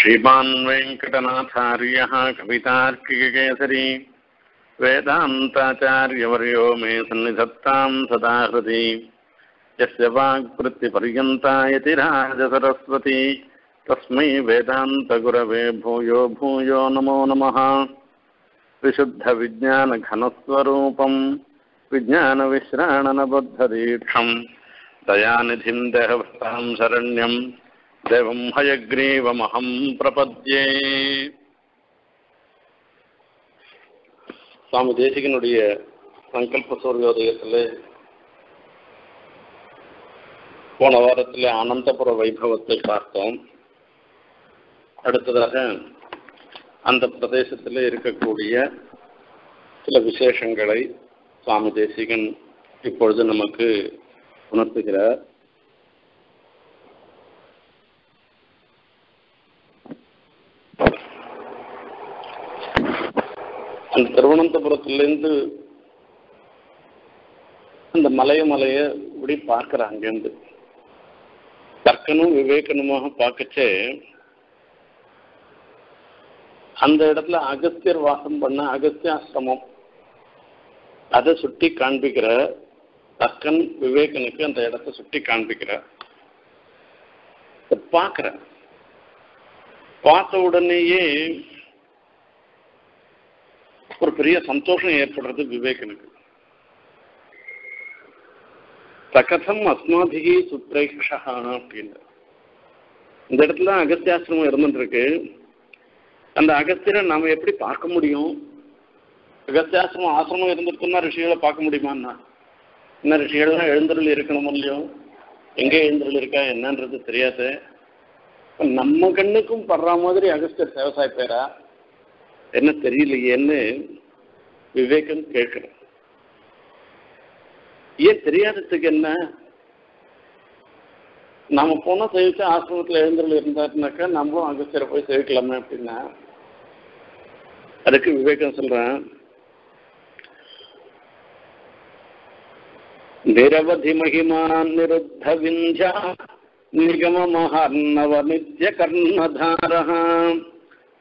श्रीमान् वेंकटनाथार्यः कवितार्किककेसरी वेदान्ताचार्यवर्यो मे सन्निधत्तां सदा हृदि यस्य वाक्वृत्तिपर्यन्तायतिराजसरस्वती तस्मै वेदान्तगुरवे भूयो भूयो नमो नमः। विशुद्धविज्ञानघनस्वरूपं विज्ञानविश्राणनबद्धदीक्षं दयानिधिं देहभृतां शरण्यं देवं हयग्रीवमहं प्रपद्ये। स्वामी देसिकनुடைய संकल्प सूर्योदयத்திலே போன வாரத்திலே ஆனந்தபுர வைபவத்தை பார்த்தோம். அடுத்ததாக அந்த பிரதேசத்திலே இருக்கக்கூடிய சில விசேஷங்களை சுவாமி தேசிகன் இப்பொழுது நமக்கு உணர்த்துகிறார். அந்த திருவனந்தபுரத்திலிருந்து அந்த மலையை இப்படி பார்க்கிறாங்க. அங்கேருந்து தர்க்கனும் விவேகனுமாக பார்க்கச்சே அந்த இடத்துல அகஸ்தியர் வாசம் பண்ண அகஸ்தியாசிரமம் அதை சுட்டி காண்பிக்கிற தக்கன் விவேகனுக்கு அந்த இடத்தை சுட்டி காண்பிக்கிற பார்க்கிற பார்த்த உடனேயே ஒரு பெரிய சந்தோஷம் ஏற்படுறது விவேகனுக்கு. தகதம் அஸ்மாபிகி சுப்ரேஷா அப்படின்ற இந்த இடத்துல அகஸ்தியாசிரமம் இருந்துருக்கு. அந்த அகஸ்தியரை நாம் எப்படி பார்க்க முடியும்? அகஸ்தியாசிரமம் ஆசிரமம் இருந்திருக்குன்னா ரிஷிகளை பார்க்க முடியுமாண்ணா? என்ன ரிஷிகள்லாம் எழுந்தருள் இருக்கணும் இல்லையோ? எங்கே எழுந்தருள் இருக்கா என்னன்றது தெரியாது. நம்ம கண்ணுக்கும் படுற மாதிரி அகஸ்தியர் சேவசாய் பேரா என்ன தெரியலையேன்னு விவேகம் கேட்குறேன். ஏன் தெரியாததுக்கு என்ன? நாம போனா சேவிச்சு ஆசிரமத்தில் எழுந்தருள் இருந்தாருனாக்கா நம்மளும் அகஸ்தியரை போய் சேவிக்கலாமே அப்படின்னா அதுக்கு விவேகம் சொல்றேன், நிரவதி மகிமான் நிருத்த விஞ்சா நிகம மஹர்ணவ நித்ய கர்ணதாரஹா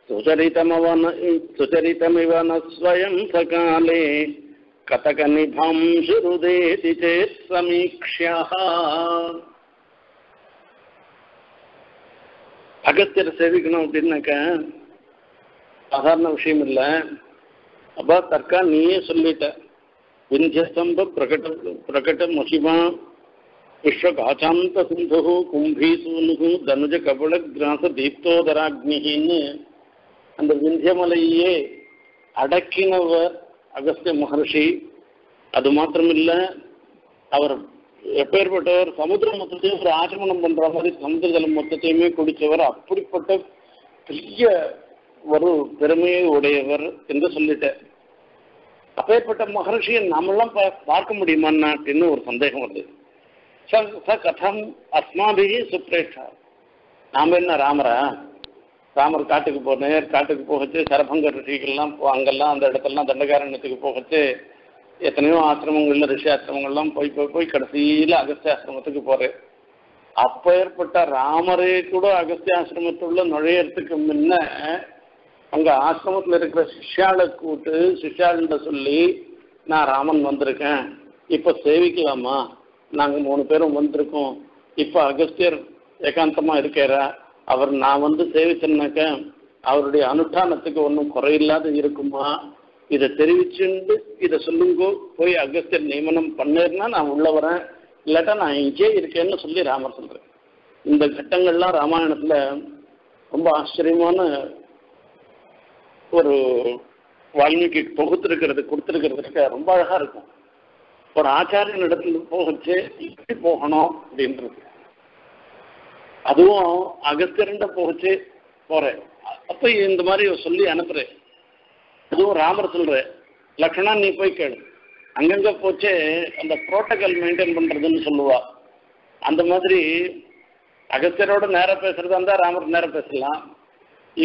சுசரிதமிவ ந ஸ்வயம் சகாலே கதக நிபாம்சு ருதேதி சேத் சமீக்ஷ்யஹ. அகஸ்தியரை சேவிக்கணும் அப்படின்னாக்க சாதாரண விஷயம் இல்லை. அப்போ தற்கா நீயே சொல்லிட்ட விந்தியஸ்தம்ப பிரகட பிரகட மகிமா விஸ்வகாசாந்த சிந்து கும்பீசூனு தனுஜ கபல கிராச தீப்தோதராக்னின்னு அந்த விந்தியமலையே அடக்கினவர் அகஸ்திய மகர்ஷி. அது மாத்திரமில்லை, அவர் எப்பேற்பட்டவர், சமுதிர மொத்தத்தையும் ஒரு ஆச்சமனம் பண்ற மாதிரி சமுதிர ஜலம் மொத்தத்தையுமே குடித்தவர். அப்படிப்பட்ட பெரிய ஒரு பெருமையை உடையவர் என்று சொல்லிட்டார். அப்பேற்பட்ட மகர்ஷியை நம்மளாம் பார்க்க முடியுமாண்ணா அப்படின்னு ஒரு சந்தேகம் வருது. ச கதம் அஸ்மாபிகி சுப்ரேஷா. நாம என்ன ராமரா? ராமர் காட்டுக்கு போனார், காட்டுக்கு போகச்சு சரபங்கர் ரிஷிகள்லாம் அங்கெல்லாம் அந்த இடத்துலலாம் தண்டகாரண்யத்துக்கு போகச்சு எத்தனையோ ஆசிரமங்கள்ல ரிஷி ஆசிரமங்கள்லாம் போய் போய் போய் கடைசியில அகஸ்திய ஆசிரமத்துக்கு போறேன். அப்ப ஏற்பட்ட ராமரே கூட அகஸ்திய ஆசிரமத்துள்ள நுழையறதுக்கு முன்ன அங்க ஆசிரமத்துல இருக்கிற சிஷ்யாளை கூட்டு சிஷ்யாள சொல்லி நான் ராமன் வந்திருக்கேன், இப்ப சேவிக்கலாமா, நாங்க 3 பேரும் வந்திருக்கோம், இப்ப அகஸ்தியர் ஏகாந்தமா இருக்கிறா, அவர் நான் வந்து சேவிச்சேன்னாக்க அவருடைய அனுஷ்டானத்துக்கு ஒன்றும் குறையில்லாத இருக்குமா, இதை தெரிவிச்சுண்டு இதை சொல்லுங்க, போய் அகஸ்தியர் நியமனம் பண்ணேன்னா நான் உள்ள வரேன், இல்லாட்டா நான் இங்கே இருக்கேன்னு சொல்லி ராமர் சொல்றேன். இந்த கட்டங்கள்லாம் ராமாயணத்துல ரொம்ப ஆச்சரியமான ஒரு வால்மீகி கொடுத்துருக்கிறதுக்கு ரொம்ப அழகா இருக்கும். ஒரு ஆச்சாரியன் இடத்துல போகச்சு இப்படி போகணும் அப்படின்றது, அதுவும் அகஸ்தியர்கிட்ட போகச்சு போறேன். அப்ப இந்த மாதிரி சொல்லி அனுப்புறேன். அதுவும் ராமர் சொல்ற லக்ஷ்மணா நீ போய் கேளு, அங்கங்க போச்சு அந்த புரோட்டோகால் மெயின்டைன் பண்றதுன்னு சொல்லுவா. அந்த மாதிரி அகஸ்தியரோட நேரம் பேசுறதா இருந்தா ராமர் நேரம் பேசலாம்,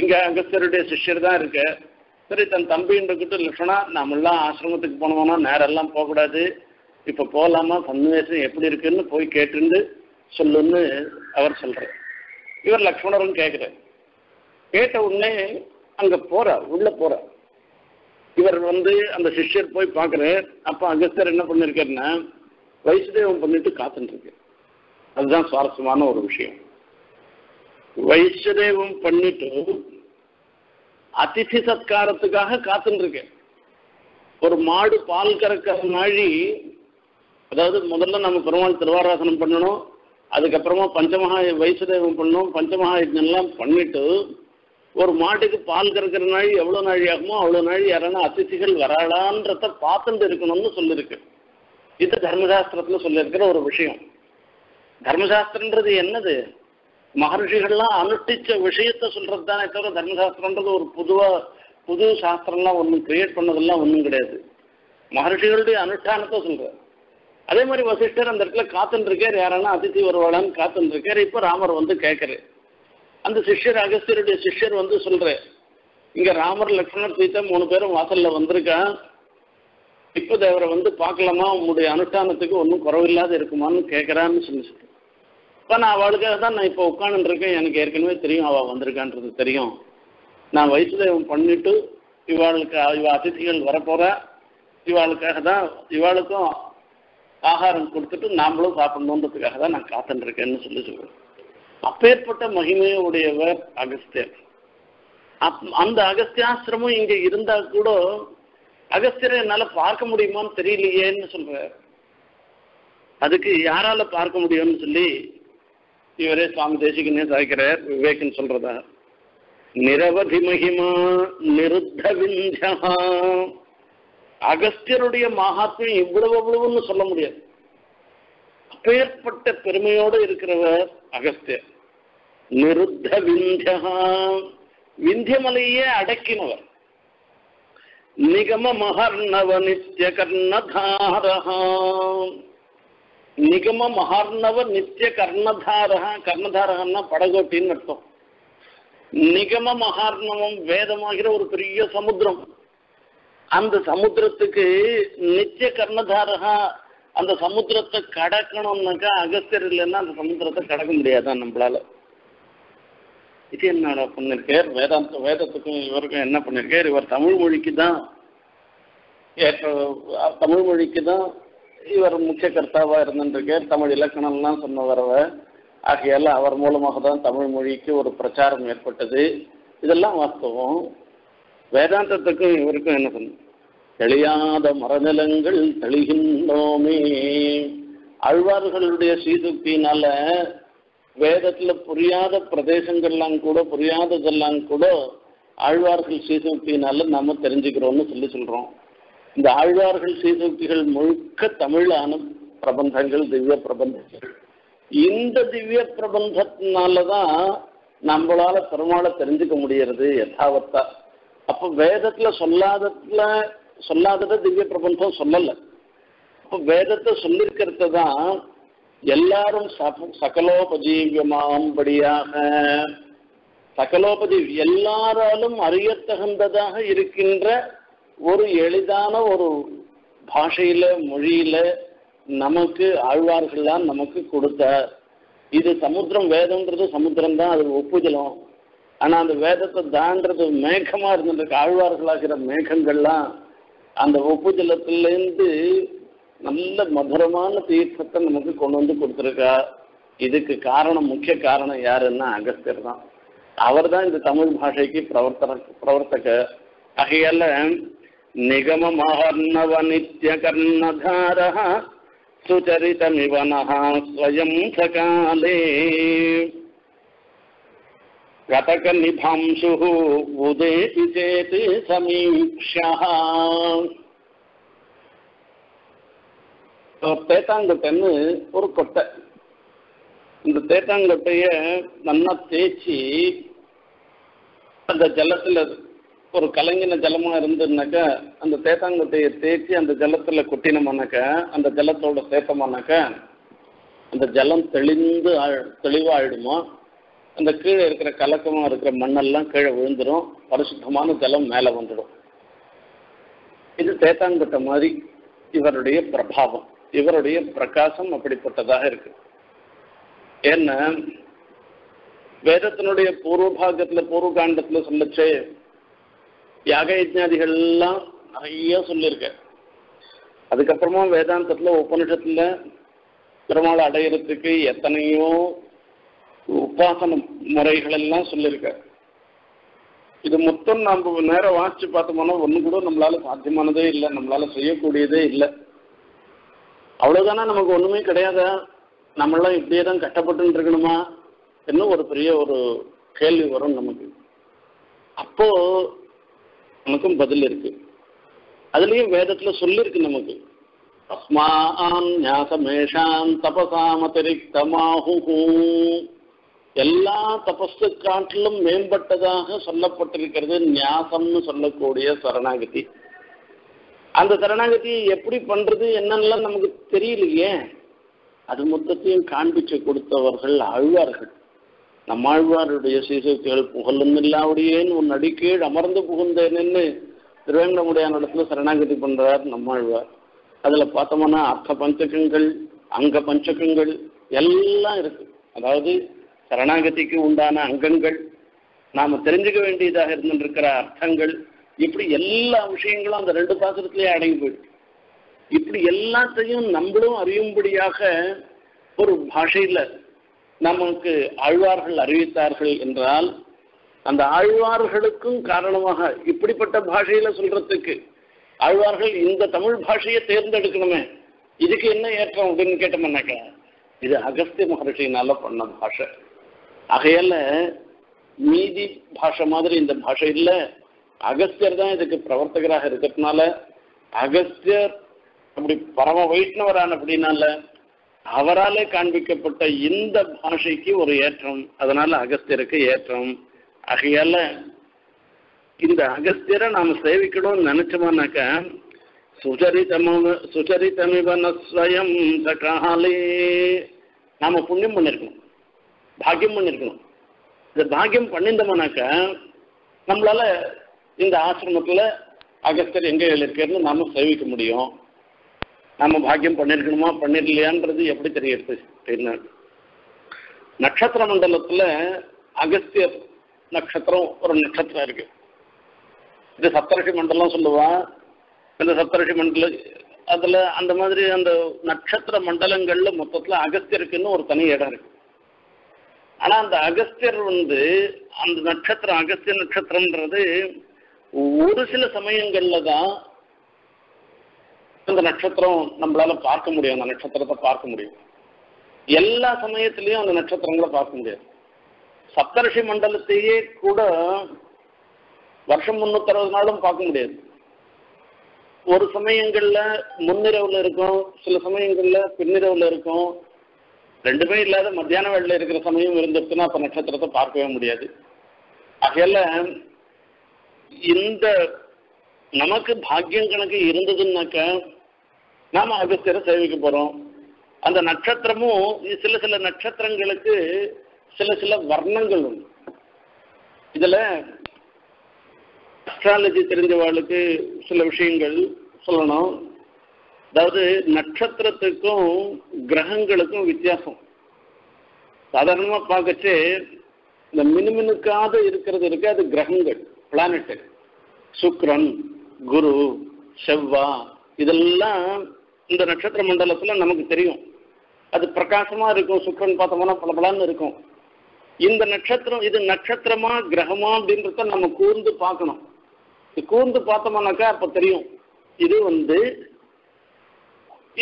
இங்க அகஸ்தியருடைய சிஷ்யர் தான் இருக்கு. சரி, தன் தம்பின்றிட்டு லக்ஷ்மணா நம்மெல்லாம் ஆசிரமத்துக்கு போனோம்னா நேரெல்லாம் போகக்கூடாது, இப்ப போகலாமா, சன்னிவேசம் எப்படி இருக்குன்னு போய் கேட்டுண்டு சொல்லுன்னு அவர் சொல்ற. இவர் லக்ஷ்மணரும் கேட்குற, கேட்ட உடனே அங்க போறார், உள்ள போறார். இவர் வந்து அந்த சிஷ்யர் போய் பார்க்குறார். அப்போ அகஸ்தியர் என்ன பண்ணிருக்காருன்னா வைஷ்ணவம் பண்ணிட்டு காத்துருக்கு. அதுதான் சுவாரஸ்யமான ஒரு விஷயம். வைஷ்ணவம் பண்ணிட்டு அதிதி சத்காரத்துக்காக காத்துருக்கேன். ஒரு மாடு பால் கறக்கிற மாதிரி, அதாவது முதல்ல நம்ம பெருமாள் திருவாராசனம் பண்ணணும், அதுக்கப்புறமா பஞ்சமகா வைஷ்ணவம் பண்ணணும், பஞ்சமகா யஜ்ஞம்லாம் பண்ணிட்டு ஒரு மாட்டுக்கு பால் கறக்கிற நாள் எவ்வளோ நாழி ஆகுமோ அவ்வளோ நாழி யாரான அதிதிகள் வராளான்றத பார்த்துட்டு இருக்கணும்னு சொல்லியிருக்கு. இது தர்மசாஸ்திரத்தில் சொல்லியிருக்கிற ஒரு விஷயம். தர்மசாஸ்திரன்றது என்னது? மகர்ஷிகள்லாம் அனுஷ்டிச்ச விஷயத்த சொல்கிறது தானே தவிர தர்மசாஸ்திரன்றது ஒரு புது சாஸ்திரம்லாம் ஒன்றும் கிரியேட் பண்ணதெல்லாம் ஒன்றும் கிடையாது. மகர்ஷிகளுடைய அனுஷ்டானத்தை சொல்கிறார். அதே மாதிரி வசிஷ்டர் அந்த இடத்துல காத்துருக்கார், யாரானா அதிதி வருவாளான்னு காத்துருக்கார். இப்போ ராமர் வந்து கேட்குறாரு. அந்த சிஷ்யர் அகஸ்தியருடைய சிஷ்யர் வந்து சொல்கிறார், இங்கே ராமர் லக்ஷ்மணர் சீத்தை 3 பேரும் வாசலில் வந்திருக்கான், இப்போ தேவரை வந்து பார்க்கலாமா, உங்களுடைய அனுஷ்டானத்துக்கு ஒன்றும் குறவில்லாத இருக்குமான்னு கேட்குறான்னு சொல்லி சொல்கிறேன். இப்போ நான் அவளுக்காக தான் நான் இப்போ உட்காந்துருக்கேன், எனக்கு ஏற்கனவே தெரியும் அவள் வந்திருக்கான்றது தெரியும். நான் வைஷ்ணவம் பண்ணிட்டு இவாளுக்கு இவள் அதிதிகள் வரப்போகிற, இவாளுக்காக தான் இவாளுக்கும் ஆகாரம் கொடுத்துட்டு நாமளும் சாப்பிடணுன்றதுக்காக தான் நான் காத்துருக்கேன்னு சொல்லி சொல்கிறேன். அப்பேற்பட்ட மகிமையுடையவர் அகஸ்தியர். அந்த அகஸ்தியாசிரமும் இங்கே இருந்தால் கூட அகஸ்தியரை என்னால் பார்க்க முடியுமான்னு தெரியலையேன்னு சொல்கிறார். அதுக்கு யாரால் பார்க்க முடியும்னு சொல்லி இவரே சுவாமி தேசிகனே சாய்க்கிறார். விவேகன் சொல்கிறதா, நிரவதி மகிமா நிருத்த விஞ்சா. அகஸ்தியருடைய மகாத்மியம் இவ்வளவு அவ்வளவுன்னு சொல்ல முடியாது. அப்பேற்பட்ட பெருமையோடு இருக்கிறவர் அகஸ்தியர். நிருத்த விந்தியா, விந்தியமலையே அடக்கினவர். நிகம மகர்ணவ நித்திய கர்ணதாரஹா, நிகம மகர்ணவ நித்திய கர்ணதாரஹா. கர்ணதாரஹன்னா படகோட்டின்னு அர்த்தம். நிகம மகர்ணவம் வேதமாகிற ஒரு பெரிய சமுத்திரம். அந்த சமுத்திரத்துக்கு நித்திய கர்ணதாரஹா. அந்த சமுத்திரத்தை கடக்கணும்னாக்கா அகஸ்தியர் இல்லைன்னா அந்த சமுத்திரத்தை கடக்க முடியாதான் நம்மளால. இது என்ன பண்ணிருக்கார் வேதத்துக்கும் இவருக்கும் என்ன பண்ணிருக்கார்? இவர் தமிழ் மொழிக்கு தான் தமிழ் மொழிக்கு தான் இவர் முக்கிய கர்த்தாவா இருந்துருக்கார். தமிழ் இலக்கணம்லாம் சொன்ன வரவ ஆகையால் அவர் மூலமாக தான் தமிழ் மொழிக்கு ஒரு பிரச்சாரம் ஏற்பட்டது. இதெல்லாம் வாஸ்தவம். வேதாந்தத்துக்கும் இவருக்கும் என்ன சொன்ன, தெளியாத மரநிலங்கள் தெளிகின்றோமே. ஆழ்வார்களுடைய சீதுக்தினால வேதத்துல புரியாத பிரதேசங்கள்லாம் கூட புரியாததெல்லாம் கூட ஆழ்வார்கள் சீதுக்தினால நாம தெரிஞ்சுக்கிறோம்னு சொல்லி சொல்றோம். இந்த ஆழ்வார்கள் சீதுக்திகள் முழுக்க தமிழான பிரபந்தங்கள், திவ்ய பிரபந்தங்கள். இந்த திவ்ய பிரபந்தத்தினாலதான் நம்மளால பெருமாளை தெரிஞ்சுக்க முடியறது யதாவத்தா. அப்ப வேதத்துல சொல்லாதத திவ்ய பிரபந்தம் சொல்லலை. அப்போ வேதத்தை சொல்லியிருக்கிறது தான் எல்லாரும் சகலோபஜீவியமாம்படியாக, சகலோபஜீவி எல்லாராலும் அறியத்தகுந்ததாக இருக்கின்ற ஒரு எளிதான ஒரு பாஷையில மொழியில நமக்கு ஆழ்வார்கள்லாம் நமக்கு கொடுத்தார். இது சமுத்திரம், வேதம்ன்றது சமுத்திரம் தான், அது ஒப்புஜலம். ஆனால் அந்த வேதத்தை தாண்டது மேகமாக இருந்துருக்கு. ஆழ்வார்களாகிற மேகங்கள்லாம் அந்த உப்பு ஜலத்திலேருந்து நல்ல மதுரமான தீர்த்தத்தை நமக்கு கொண்டு வந்து கொடுத்துருக்கா. இதுக்கு காரணம், முக்கிய காரணம் யாருன்னா அகஸ்தியர் தான். அவர் தான் இந்த தமிழ் பாஷைக்கு பிரவர்த்தகர். ஆகையால நிகம மகர்ணவ நித்திய கர்ணதாரஹ சுச்சரிதமிவனஹ ஸ்வயம் சகாலே கதக நிபாம்சு உதேபி சேது சமீக்ஷா. தேத்தாங்கொட்டைன்னு ஒரு கொட்டை. இந்த தேத்தாங்கொட்டைய நல்லா தேய்ச்சி அந்த ஜலத்தில், ஒரு கலங்கின ஜலமாக இருந்ததுனாக்கா அந்த தேத்தாங்கொட்டையை தேய்ச்சி அந்த ஜலத்தில் கொட்டினோம்னாக்கா, அந்த ஜலத்தோட சேர்த்தோம்னாக்கா அந்த ஜலம் தெளிவாயிடுமா. அந்த கீழே இருக்கிற கலக்கமாக இருக்கிற மண்ணெல்லாம் கீழே விழுந்துடும், பரிசுத்தமான ஜலம் மேலே வந்துடும். இது தேத்தாங்கொட்டை மாதிரி இவருடைய பிரபாவம், இவருடைய பிரகாசம் அப்படிப்பட்டதாக இருக்கு. ஏன்னா வேதத்தினுடைய பூர்வபாகத்தில் பூர்வகாண்டத்தில் சொல்லிச்சு யாக யஜ்ஞாதிகள் எல்லாம் நிறைய சொல்லியிருக்க. அதுக்கப்புறமா வேதாந்தத்தில் உபனிஷத்தில் பெருமாளை அடையிறதுக்கு எத்தனையோ உபாசன முறைகள் எல்லாம் சொல்லியிருக்க. இது மொத்தம் நாம் நேரம் வாசித்து பார்த்தோம்னா ஒன்று கூட நம்மளால சாத்தியமானதே இல்லை, நம்மளால செய்யக்கூடியதே இல்லை. அவ்வளோதானா நமக்கு ஒன்றுமே கிடையாது, நம்மளாம் இப்படியே தான் கஷ்டப்பட்டு இருக்கணுமா இன்னும் ஒரு பெரிய ஒரு கேள்வி வரும் நமக்கு. அப்போ நமக்கும் பதில் இருக்கு, அதுலேயும் வேதத்தில் சொல்லியிருக்கு நமக்கு. அஸ்மான் ஞாசமேஷான் தபசாமதிரிக்தமாஹு, எல்லா தபஸு காட்டிலும் மேம்பட்டதாக சொல்லப்பட்டிருக்கிறது ஞாசம்னு சொல்லக்கூடிய சரணாகதி. அந்த சரணாகதியை எப்படி பண்றது என்னன்னெல்லாம் நமக்கு தெரியலையே, அது மொத்தத்தையும் காண்பிச்சு கொடுத்தவர்கள் ஆழ்வார்கள். நம்மாழ்வாருடைய சீசைகள் புகழும் இல்லாவுடையேன்னு உன் அடிக்கீழ் அமர்ந்து புகுந்தேன்னு திருவேங்கடமுடையானிடத்துல சரணாகதி பண்றார் நம்மாழ்வார். அதுல பார்த்தோம்னா அர்த்த பஞ்சகங்கள் அங்க பஞ்சகங்கள் எல்லாம் இருக்கு. அதாவது சரணாகதிக்கு உண்டான அங்கங்கள், நாம தெரிஞ்சுக்க வேண்டியதாக இருந்துருக்கிற அர்த்தங்கள், இப்படி எல்லா விஷயங்களும் அந்த ரெண்டு பாசத்திலேயே அடங்கி போயிடுச்சு. இப்படி எல்லாத்தையும் நம்மளும் அறியும்படியாக ஒரு பாஷையில நமக்கு ஆழ்வார்கள் அறிவித்தார்கள் என்றால், அந்த ஆழ்வார்களுக்கும் காரணமாக இப்படிப்பட்ட பாஷையில சொல்றதுக்கு ஆழ்வார்கள் இந்த தமிழ் பாஷையை தேர்ந்தெடுக்கணுமே, இதுக்கு என்ன ஏற்றம் அப்படின்னு கேட்டோம்னாக்க இது அகஸ்திய மகர்ஷியினால பண்ண பாஷை. ஆகையால மீதி பாஷை மாதிரி இந்த பாஷை இல்லை, அகஸ்தியர் தான் இதுக்கு பிரவர்த்தகராக இருக்கிறதுனால அகஸ்தியர் அப்படி பரம வைஷ்ணவரான அப்படின்னால அவராலே காண்பிக்கப்பட்ட இந்த பாஷைக்கு ஒரு ஏற்றம், அதனால அகஸ்தியருக்கு ஏற்றம். ஆகையால இந்த அகஸ்தியரை நாம் சேவிக்கணும்னு நினைச்சோம்னாக்க சுச்சரித்தமிவனஸ்வயம் சகாலே நாம புண்ணியம் பண்ணிருக்கணும், பாக்கியம் பண்ணிருக்கணும். இந்த பாக்கியம் பண்ணியிருந்தோம்னாக்க நம்மளால இந்த ஆசிரமத்துல அகஸ்தியர் எங்க எழுதியிருக்கேன்னு நாம சேவிக்க முடியும். நம்ம பாக்கியம் பண்ணிருக்கணுமா பண்ணிடலையான்றது எப்படி தெரியறது? நட்சத்திர மண்டலத்துல அகஸ்தியர் நட்சத்திரம் ஒரு நட்சத்திரம் இருக்கு. இது சப்தரிஷி மண்டலம் சொல்லுவா. இந்த சப்தரிஷி மண்டல அதுல அந்த மாதிரி அந்த நட்சத்திர மண்டலங்கள்ல மொத்தத்துல அகஸ்தியருக்குன்னு ஒரு தனி இடம் இருக்கு. ஆனா அந்த அகஸ்தியர் அந்த நட்சத்திரம் அகஸ்திய நட்சத்திரம்ன்றது ஒரு சில சமயங்கள்ல தான் அந்த நட்சத்திரம் நம்மளால பார்க்க முடியும், அந்த நட்சத்திரத்தை பார்க்க முடியும். எல்லா சமயத்திலையும் அந்த நட்சத்திரங்களை பார்க்க முடியாது. சப்தரிஷி மண்டலத்தையே கூட வருஷம் 360 நாளும் பார்க்க முடியாது. ஒரு சமயங்கள்ல முன்னிரவுல இருக்கும், சில சமயங்கள்ல பின்னிரவுல இருக்கும், ரெண்டுமே இல்லாத மத்தியான வேளையில இருக்கிற சமயம் இருந்துச்சுன்னா அப்ப நட்சத்திரத்தை பார்க்கவே முடியாது. ஆகையால இந்த நமக்கு பாக்கியம் கணக்கு இருந்ததுன்னாக்க நாம அகஸ்தியரை சேவிக்க போறோம். அந்த நட்சத்திரமும் சில சில நட்சத்திரங்களுக்கு சில சில வர்ணங்கள் உண்டு. இதுல அஸ்ட்ராலஜி தெரிஞ்சவாளுக்கு சில விஷயங்கள் சொல்லணும். அதாவது நட்சத்திரத்துக்கும் கிரகங்களுக்கும் வித்தியாசம் சாதாரணமா பார்க்கச்சு. இந்த மினுமினுக்காக இருக்கிறது இருக்கு, அது கிரகங்கள் பிளானட்டு. சுக்ரன், குரு, செவ்வா இதெல்லாம் இந்த நட்சத்திர மண்டலத்துல நமக்கு தெரியும். அது பிரகாசமா இருக்கும், சுக்ரன் பார்த்தோம்னா பலபலன்னு இருக்கும். இந்த நட்சத்திரம் இது நட்சத்திரமா கிரகமா அப்படின்றத நம்ம கூர்ந்து பார்க்கணும். கூர்ந்து பார்த்தோம்னாக்கா அப்ப தெரியும் இது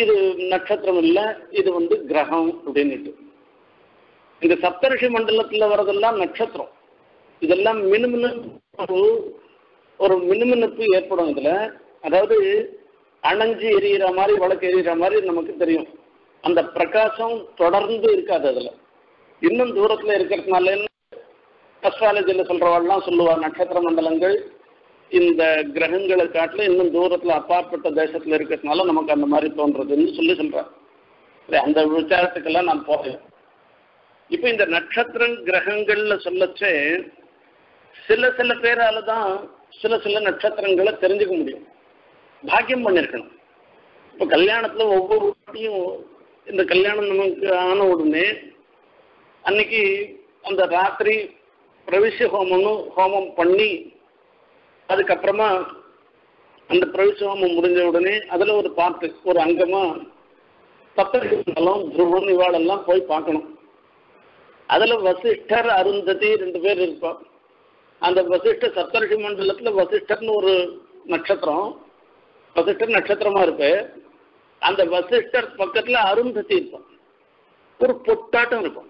இது நட்சத்திரம் இல்லை, இது கிரகம் அப்படின்னுட்டு. இந்த சப்தரிஷி மண்டலத்துல வர்றதெல்லாம் நட்சத்திரம். இதெல்லாம் மினுமினு ஒரு மினுமினுப்பு ஏற்படும் இதுல. அதாவது அணைஞ்சு எரியிற மாதிரி வழக்கு எரியிற மாதிரி நமக்கு தெரியும். அந்த பிரகாசம் தொடர்ந்து இருக்காது, அதுல இன்னும் தூரத்துல இருக்கிறதுனால அஸ்ட்ராலஜியில சொல்றவாள்லாம் சொல்லுவா நட்சத்திர மண்டலங்கள் இந்த கிரகங்களை காட்டில இன்னும் தூரத்துல அப்பாற்பட்ட தேசத்துல இருக்கிறதுனால நமக்கு அந்த மாதிரி தோன்றதுன்னு சொல்லி சொல்றா. அந்த விசாரத்துக்கெல்லாம் நான் போறேன். இப்ப இந்த நட்சத்திர கிரகங்கள்ல சொல்லச்சே சில சில பேரால தான் சில சில நட்சத்திரங்களை தெரிஞ்சுக்க முடியும், பாக்கியம் பண்ணிருக்கணும். இப்ப கல்யாணத்துல ஒவ்வொரு வீட்டையும் இந்த கல்யாணம் நமக்கு ஆன உடனே அன்னைக்கு அந்த ராத்திரி பிரவிஷ்ய ஹோமம்னு ஹோமம் பண்ணி அதுக்கப்புறமா அந்த பிரவிஷ்ய ஹோமம் முடிஞ்ச உடனே அதில் ஒரு பார்ட்டு ஒரு அங்கமாக பத்தெல்லாம் துருவன் இவாளெல்லாம் போய் பார்க்கணும். அதில் வசிஷ்டர் அருந்ததி ரெண்டு பேர் இருப்பார். அந்த வசிஷ்ட சப்தர்ஷி மண்டலத்தில் வசிஷ்டர்னு ஒரு நட்சத்திரம், வசிஷ்டர் நட்சத்திரமாக இருப்ப அந்த வசிஷ்டர் பக்கத்தில் அருந்ததி இருப்பான். ஒரு பொட்டாட்டம் இருக்கும்.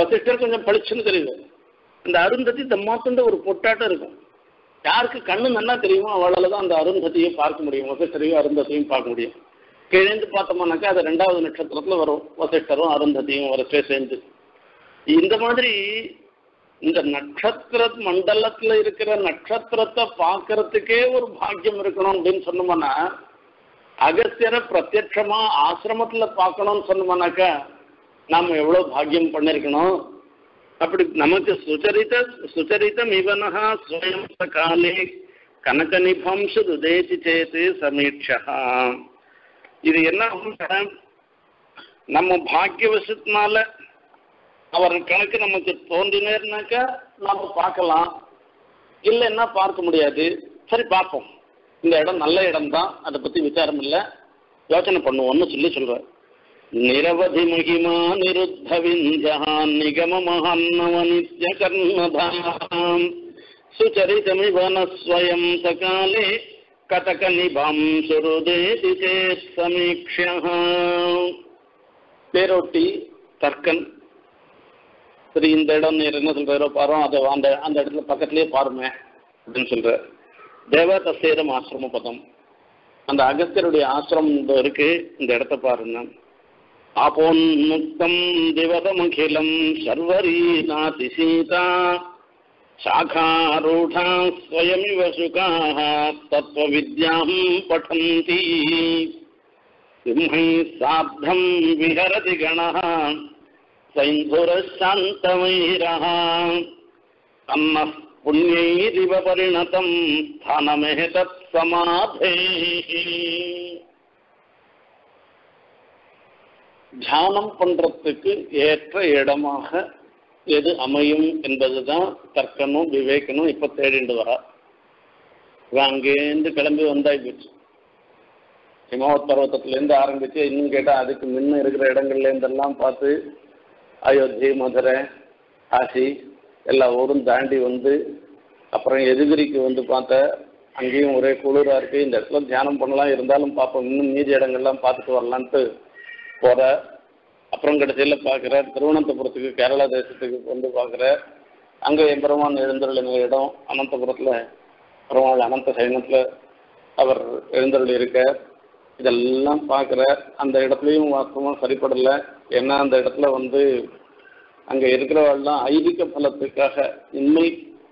வசிஷ்டர் கொஞ்சம் பளிச்சுன்னு தெரியுது, அந்த அருந்ததி தம்மாத்தந்த ஒரு பொட்டாட்டம் இருக்கும். யாருக்கு கண்ணு நல்லா தெரியுமோ அவளால் தான் அந்த அருந்ததியை பார்க்க முடியும், வசிஷ்டரையும் அருந்ததியும் பார்க்க முடியும். கிழந்து பார்த்தோம்னாக்கா அது ரெண்டாவது நட்சத்திரத்தில் வரும், வசிஷ்டரும் அருந்ததியும் வரச்சே சேர்ந்து. இந்த மாதிரி இந்த நட்சத்திர மண்டலத்தில் இருக்கிற நட்சத்திரத்தை பார்க்கறதுக்கே ஒரு பாக்கியம் இருக்கணும் அப்படின்னு சொன்னோம்னா, அகஸ்தியரை பிரத்யட்சமாக ஆசிரமத்தில் பார்க்கணும்னு சொன்னோம்னாக்கா நாம் எவ்வளோ பாக்கியம் பண்ணியிருக்கணும். அப்படி நமக்கு சுச்சரித்தம் இவனஹா ஸ்வயம் சகாலே கனகநிபம் சுதேசி சேத்து சமீட்சா. இது என்ன ஆகும், நம்ம பாக்கியவசத்தினால அவர் கணக்கு நமக்கு தோன்றினேருனாக்கா நாம் பார்க்கலாம், இல்லைன்னா பார்க்க முடியாது. சரி பார்ப்போம், இந்த இடம் நல்ல இடம்தான், அதை பற்றி விசாரம் இல்லை, யோசனை பண்ணுவோம்னு சொல்கிறார். நிரவதி மகிமா நிருத்தவிஞ்சஹான் நிகம மஹன்னவ நித்ய கர்மதாம் சுச்சரிதமிவனஸ்வயம் சகாலே கதக நிபாம் சுருதேதி சேத் சமீக்ஷஹாம். பேரோட்டி தர்க்கன், சரி இந்த இடம் நீர் என்ன சொல்கிறாரோ பாரு, அதை அந்த அந்த இடத்துல பக்கத்துலேயே பாருமே அப்படின்னு சொல்கிறார். தேவதசேரம் ஆசிரம பதம், அந்த அகஸ்தியருடைய ஆசிரமம் இருக்கு, இந்த இடத்த பாருங்க. ஆபோன்முக்தம் திவதமகிலம் சர்வரீநாதி சீதா சாகாரூடா ஸ்வயமிவ சுகாஹ தத்துவ வித்யாம் படந்தி சிம்ஹை சாப்தம் விஹரதி கணஹ புண்ணியரிணம் தியானம் பண்றதுக்கு ஏற்ற இடமாக எது அமையும் என்பதுதான் தர்க்கனும் விவேகனும் இப்ப தேடிண்டு வரா. அங்கேருந்து கிளம்பி வந்தாய் போச்சு, ஹிமாவத் பர்வத்திலேருந்து ஆரம்பிச்சு இன்னும் கேட்டா அதுக்கு முன்ன இருக்கிற இடங்கள்ல இருந்தெல்லாம் பார்த்து அயோத்தி மதுரை காசி எல்லா ஊரும் தாண்டி வந்து அப்புறம் எதிரிக்கு வந்து பார்த்தா அங்கேயும் ஒரே குளிராக இருக்குது. இந்த இடத்துல தியானம் பண்ணலாம், இருந்தாலும் பார்ப்போம், இன்னும் மீதி இடங்கள்லாம் பார்த்துட்டு வரலான்ட்டு போகிற. அப்புறம் கடைசியில் பார்க்குற திருவனந்தபுரத்துக்கு கேரளா தேசத்துக்கு வந்து பார்க்குற, அங்கே எம்பெருமான் எழுந்தருளின இடம் அனந்தபுரத்தில், பெருமாள் அனந்த சைனத்தில் அவர் எழுந்தருள் இருக்க, இதெல்லாம் பார்க்குற. அந்த இடத்துலையும் வாஸ்தவமாக சரிப்படலை, ஏன்னா அந்த இடத்துல வந்து அங்கே இருக்கிறவெல்லாம் ஐதிக பலத்துக்காக இன்மை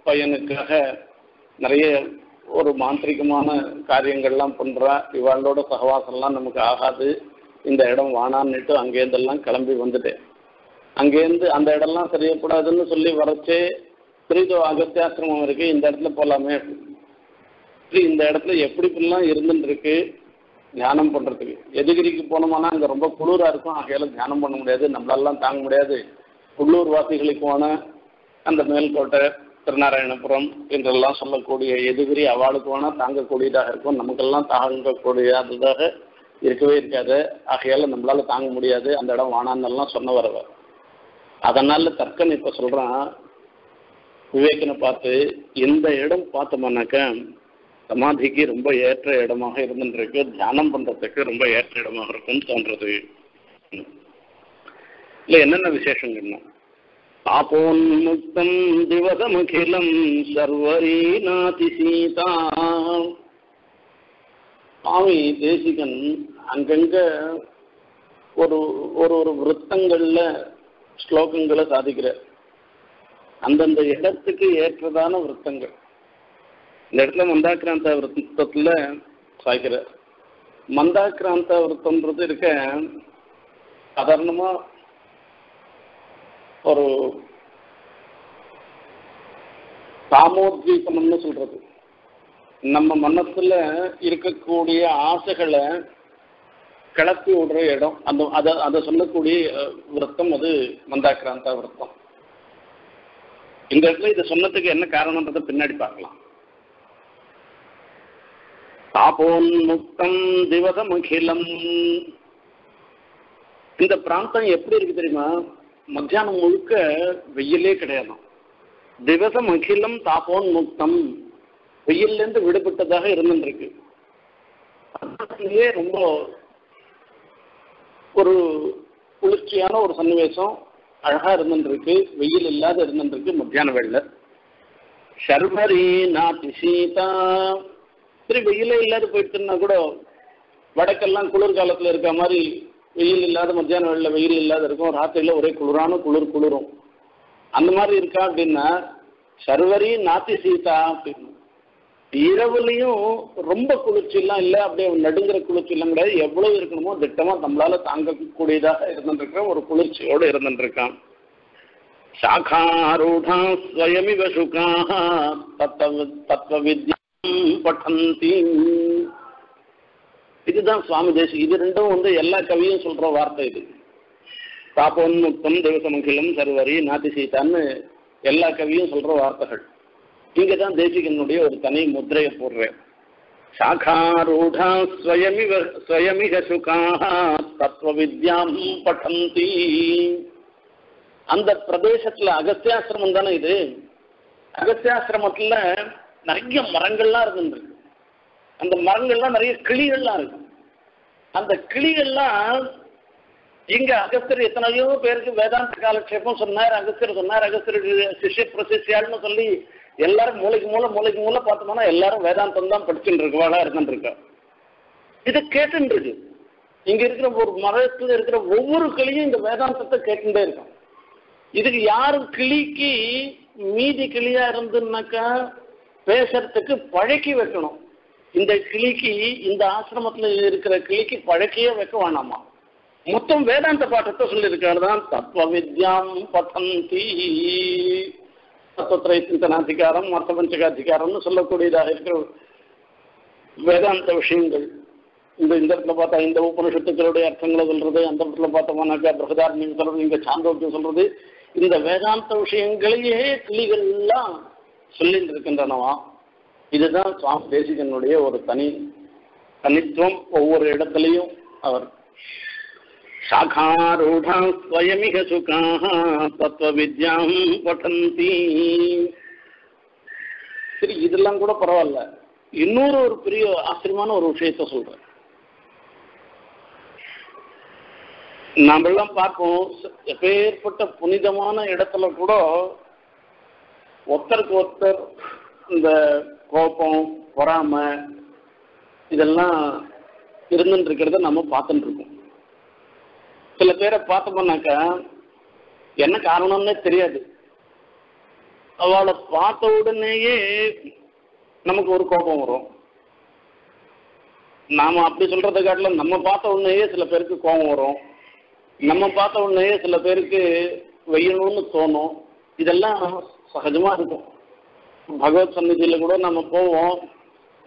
பயனுக்காக நிறைய ஒரு மாந்திரிகமான காரியங்கள்லாம் பண்ணுறா. இவாளோட சகவாசம்லாம் நமக்கு ஆகாது, இந்த இடம் வானான்னுட்டு அங்கேருந்தெல்லாம் கிளம்பி வந்துட்டேன். அங்கேருந்து அந்த இடம்லாம் சரியக்கூடாதுன்னு சொல்லி வரச்சே திரிதோ அகஸ்தியாசிரமம் இருக்குது, இந்த இடத்துல போகலாமே. இப்படி இந்த இடத்துல எப்படி இப்படிலாம் இருந்துருக்கு தியானம் பண்ணுறதுக்கு. எதுகிரிக்கு போனோம்னா அங்கே ரொம்ப குளிராக இருக்கும், ஆகையால தியானம் பண்ண முடியாது, நம்மளாலாம் தாங்க முடியாது. உள்ளூர் வாசிகளுக்கான அந்த மேல்கோட்டை திருநாராயணபுரம் என்றெல்லாம் சொல்லக்கூடிய எதுகிரி அவளுக்குவானா தாங்கக்கூடியதாக இருக்கும், நமக்கெல்லாம் தாங்கக்கூடியதாக இருக்கவே இருக்காது. ஆகையால நம்மளால் தாங்க முடியாது, அந்த இடம் வானான்னெல்லாம் சொன்ன வரவர். அதனால் தர்க்கன் இப்போ சொல்கிறான் விவேகனை பார்த்து, இந்த இடம் பார்த்தோம்னாக்க சமாதிக்கு ரொம்ப ஏற்ற இடமாக இருந்துருக்கு, தியானம் பண்ணுறதுக்கு ரொம்ப ஏற்ற இடமாக இருக்கும்னு தோன்றது. இல்லை என்னென்ன விசேஷங்கள்னா, ஆபோன்முக்தம் திவதமகிலம் சர்வரீநாதி சீதா. சுவாமி தேசிகன் அங்கங்கே ஒரு ஒரு விருத்தங்களில் ஸ்லோகங்களை சாதிக்கிறார், அந்தந்த இடத்துக்கு ஏற்றதான விருத்தங்கள். இந்த இடத்துல மந்தாக்கிராந்த விருத்தத்தில் சாய்க்கிறார். மந்தாக்கிராந்த விருத்தம்ன்றது இருக்க, சாதாரணமாக ஒரு காமோத்வீபனம்னு சொல்கிறது, நம்ம மனசில் இருக்கக்கூடிய ஆசைகளை கிளப்பி விடுற இடம். அந்த அதை சொல்லக்கூடிய விரத்தம் அது மந்தாக்கிராந்த விரத்தம். இந்த இடத்துல இது சொன்னதுக்கு என்ன காரணம்ன்றத பின்னாடி பார்க்கலாம். தாபோன்முக்தம் திவசமகிலம். இந்த பிராந்தம் எப்படி இருக்கு தெரியுமா? மத்தியானம் முழுக்க வெயிலே கிடையாது. திவசம் அகிலம் தாபோன்முக்தம், வெயிலிருந்து விடுபட்டதாக இருந்துருக்கு. அதனாலேயே ரொம்ப ஒரு குளிர்ச்சியான ஒரு சன்னிவேசம் அழகா இருந்துருக்கு, வெயில் இல்லாத இருந்துருக்கு. மத்தியான வேளை சர்வரி நாதி சீதா, சரி வெயிலே இல்லாத போயிட்டுன்னா கூட வடக்கெல்லாம் குளிர்காலத்தில் இருக்க மாதிரி வெயில் இல்லாத மத்தியான வேளை வெயில் இல்லாத இருக்கும், ராத்திரியில ஒரே குளிரான குளிர் குளிரும், அந்த மாதிரி இருக்கா அப்படின்னா சர்வரி நாத்தி சீதா அப்படின்னு. இரவுலையும் ரொம்ப குளிர்ச்சியெல்லாம் இல்லை, அப்படியே நடுங்கிற குளிர்ச்சியெல்லாம் கிடையாது, எவ்வளவு இருக்கணுமோ திட்டமா நம்மளால தாங்கக்கூடியதாக இருந்துருக்க ஒரு குளிர்ச்சியோடு இருந்துருக்கான். சாகாரூடா ஸ்வயமிவ சுகாஹ தத்துவ வித்யாம் படந்தி. இதுதான் சுவாமி தேசிகன். இது ரெண்டும் எல்லா கவியும் சொல்ற வார்த்தை. இது தாபோன்முக்தம் தேவசமகிலம் சர்வரி நாதி சீதான்னு எல்லா கவியும் சொல்ற வார்த்தைகள். இங்க தான் தேசிகனுடைய ஒரு தனி முத்திரையை போடுறேன். சாகாரூடா ஸ்வயமிக சுகாஹ தத்துவ வித்யாம் படந்தி. அந்த பிரதேசத்துல அகஸ்தியாசிரமம் தானே இது. அகஸ்தியாசிரமத்துல நிறைய மரங்கள்லாம் இருந்துருக்கு. அந்த மரங்கள்லாம் நிறைய கிளிகள்லாம் இருக்கு. அந்த கிளிகள்லாம் இங்க அகஸ்தியர் எத்தனையோ பேருக்கு வேதாந்த காலக்ஷேபம் சொன்னார், அகஸ்தியர் சொன்னார், அகஸ்தியருடைய சிஷ்ய பிரசிஷ்யால்னு சொல்லி எல்லாரும் மூளைக்கு மூளை மூளைக்கு மூளை பார்த்தோம்னா எல்லாரும் வேதாந்தம் தான் படிச்சுட்டு இருக்குவாளா இருந்துருக்கா. இதை கேட்டுருக்கு. இங்க இருக்கிற ஒரு மரத்துல இருக்கிற ஒவ்வொரு கிளியும் இந்த வேதாந்தத்தை கேட்டுட்டே இருக்கும். இதுக்கு யாரு கிளிக்கு மீதி கிளியா இருந்துன்னாக்கா பேசுறதுக்கு பழக்கி வைக்கணும். இந்த கிளிக்கு, இந்த ஆசிரமத்துல இருக்கிற கிளிக்கு பழக்கியே வைக்க வேணாமா, மொத்தம் வேதாந்த பாட்டத்தை சொல்லியிருக்காரு தான். தத்துவ வித்யாம் படந்தி, தத்துவ சிந்தனாதிகாரம் அர்த்த பஞ்சகாதிகாரம்னு சொல்லக்கூடியதாக இருக்கிற வேதாந்த விஷயங்கள். இந்த இடத்துல பார்த்தா இந்த உபனிஷத்துக்களுடைய அர்த்தங்களை சொல்றது, அந்த இடத்துல பார்த்தோம்னாக்கா பிரகதார்மியம் சொல்றது, இங்க சாந்தோக்கியம் சொல்றது, இந்த வேதாந்த விஷயங்களையே கிளிகள் எல்லாம் சொல்லிட்டு இருக்கின்றனவா. இதுதான் சுவாமி தேசிகனுடைய ஒரு தனித்துவம். ஒவ்வொரு இடத்துலையும் அவர் சாகாரூடா ஸ்வயமிக சுகாஹ தத்துவ வித்யாம் படந்தி. சரி, இதெல்லாம் கூட பரவாயில்ல, இன்னொரு ஒரு பெரிய ஆச்சரியமான ஒரு விஷயத்த சொல்றேன். நாமெல்லாம் பார்ப்போம், எப்பேற்பட்ட புனிதமான இடத்துல கூட ஒருத்தருக்கு ஒருத்தர் இந்த கோபம் பொறாமை இதெல்லாம் இருந்துட்டு இருக்கிறத நம்ம பார்த்துட்டு இருக்கோம். சில பேரை பார்த்தோம்னாக்கா என்ன காரணம்னே தெரியாது, அவளை பார்த்த உடனேயே நமக்கு ஒரு கோபம் வரும். நாம அப்படி சொல்றதை காட்டில நம்ம பார்த்த உடனேயே சில பேருக்கு கோபம் வரும், நம்ம பார்த்த உடனேயே சில பேருக்கு வெய்யணும்னு தோணும். இதெல்லாம் சகஜமா இருக்கும். பகவத் சந்நிதியில கூட நம்ம போவோம்,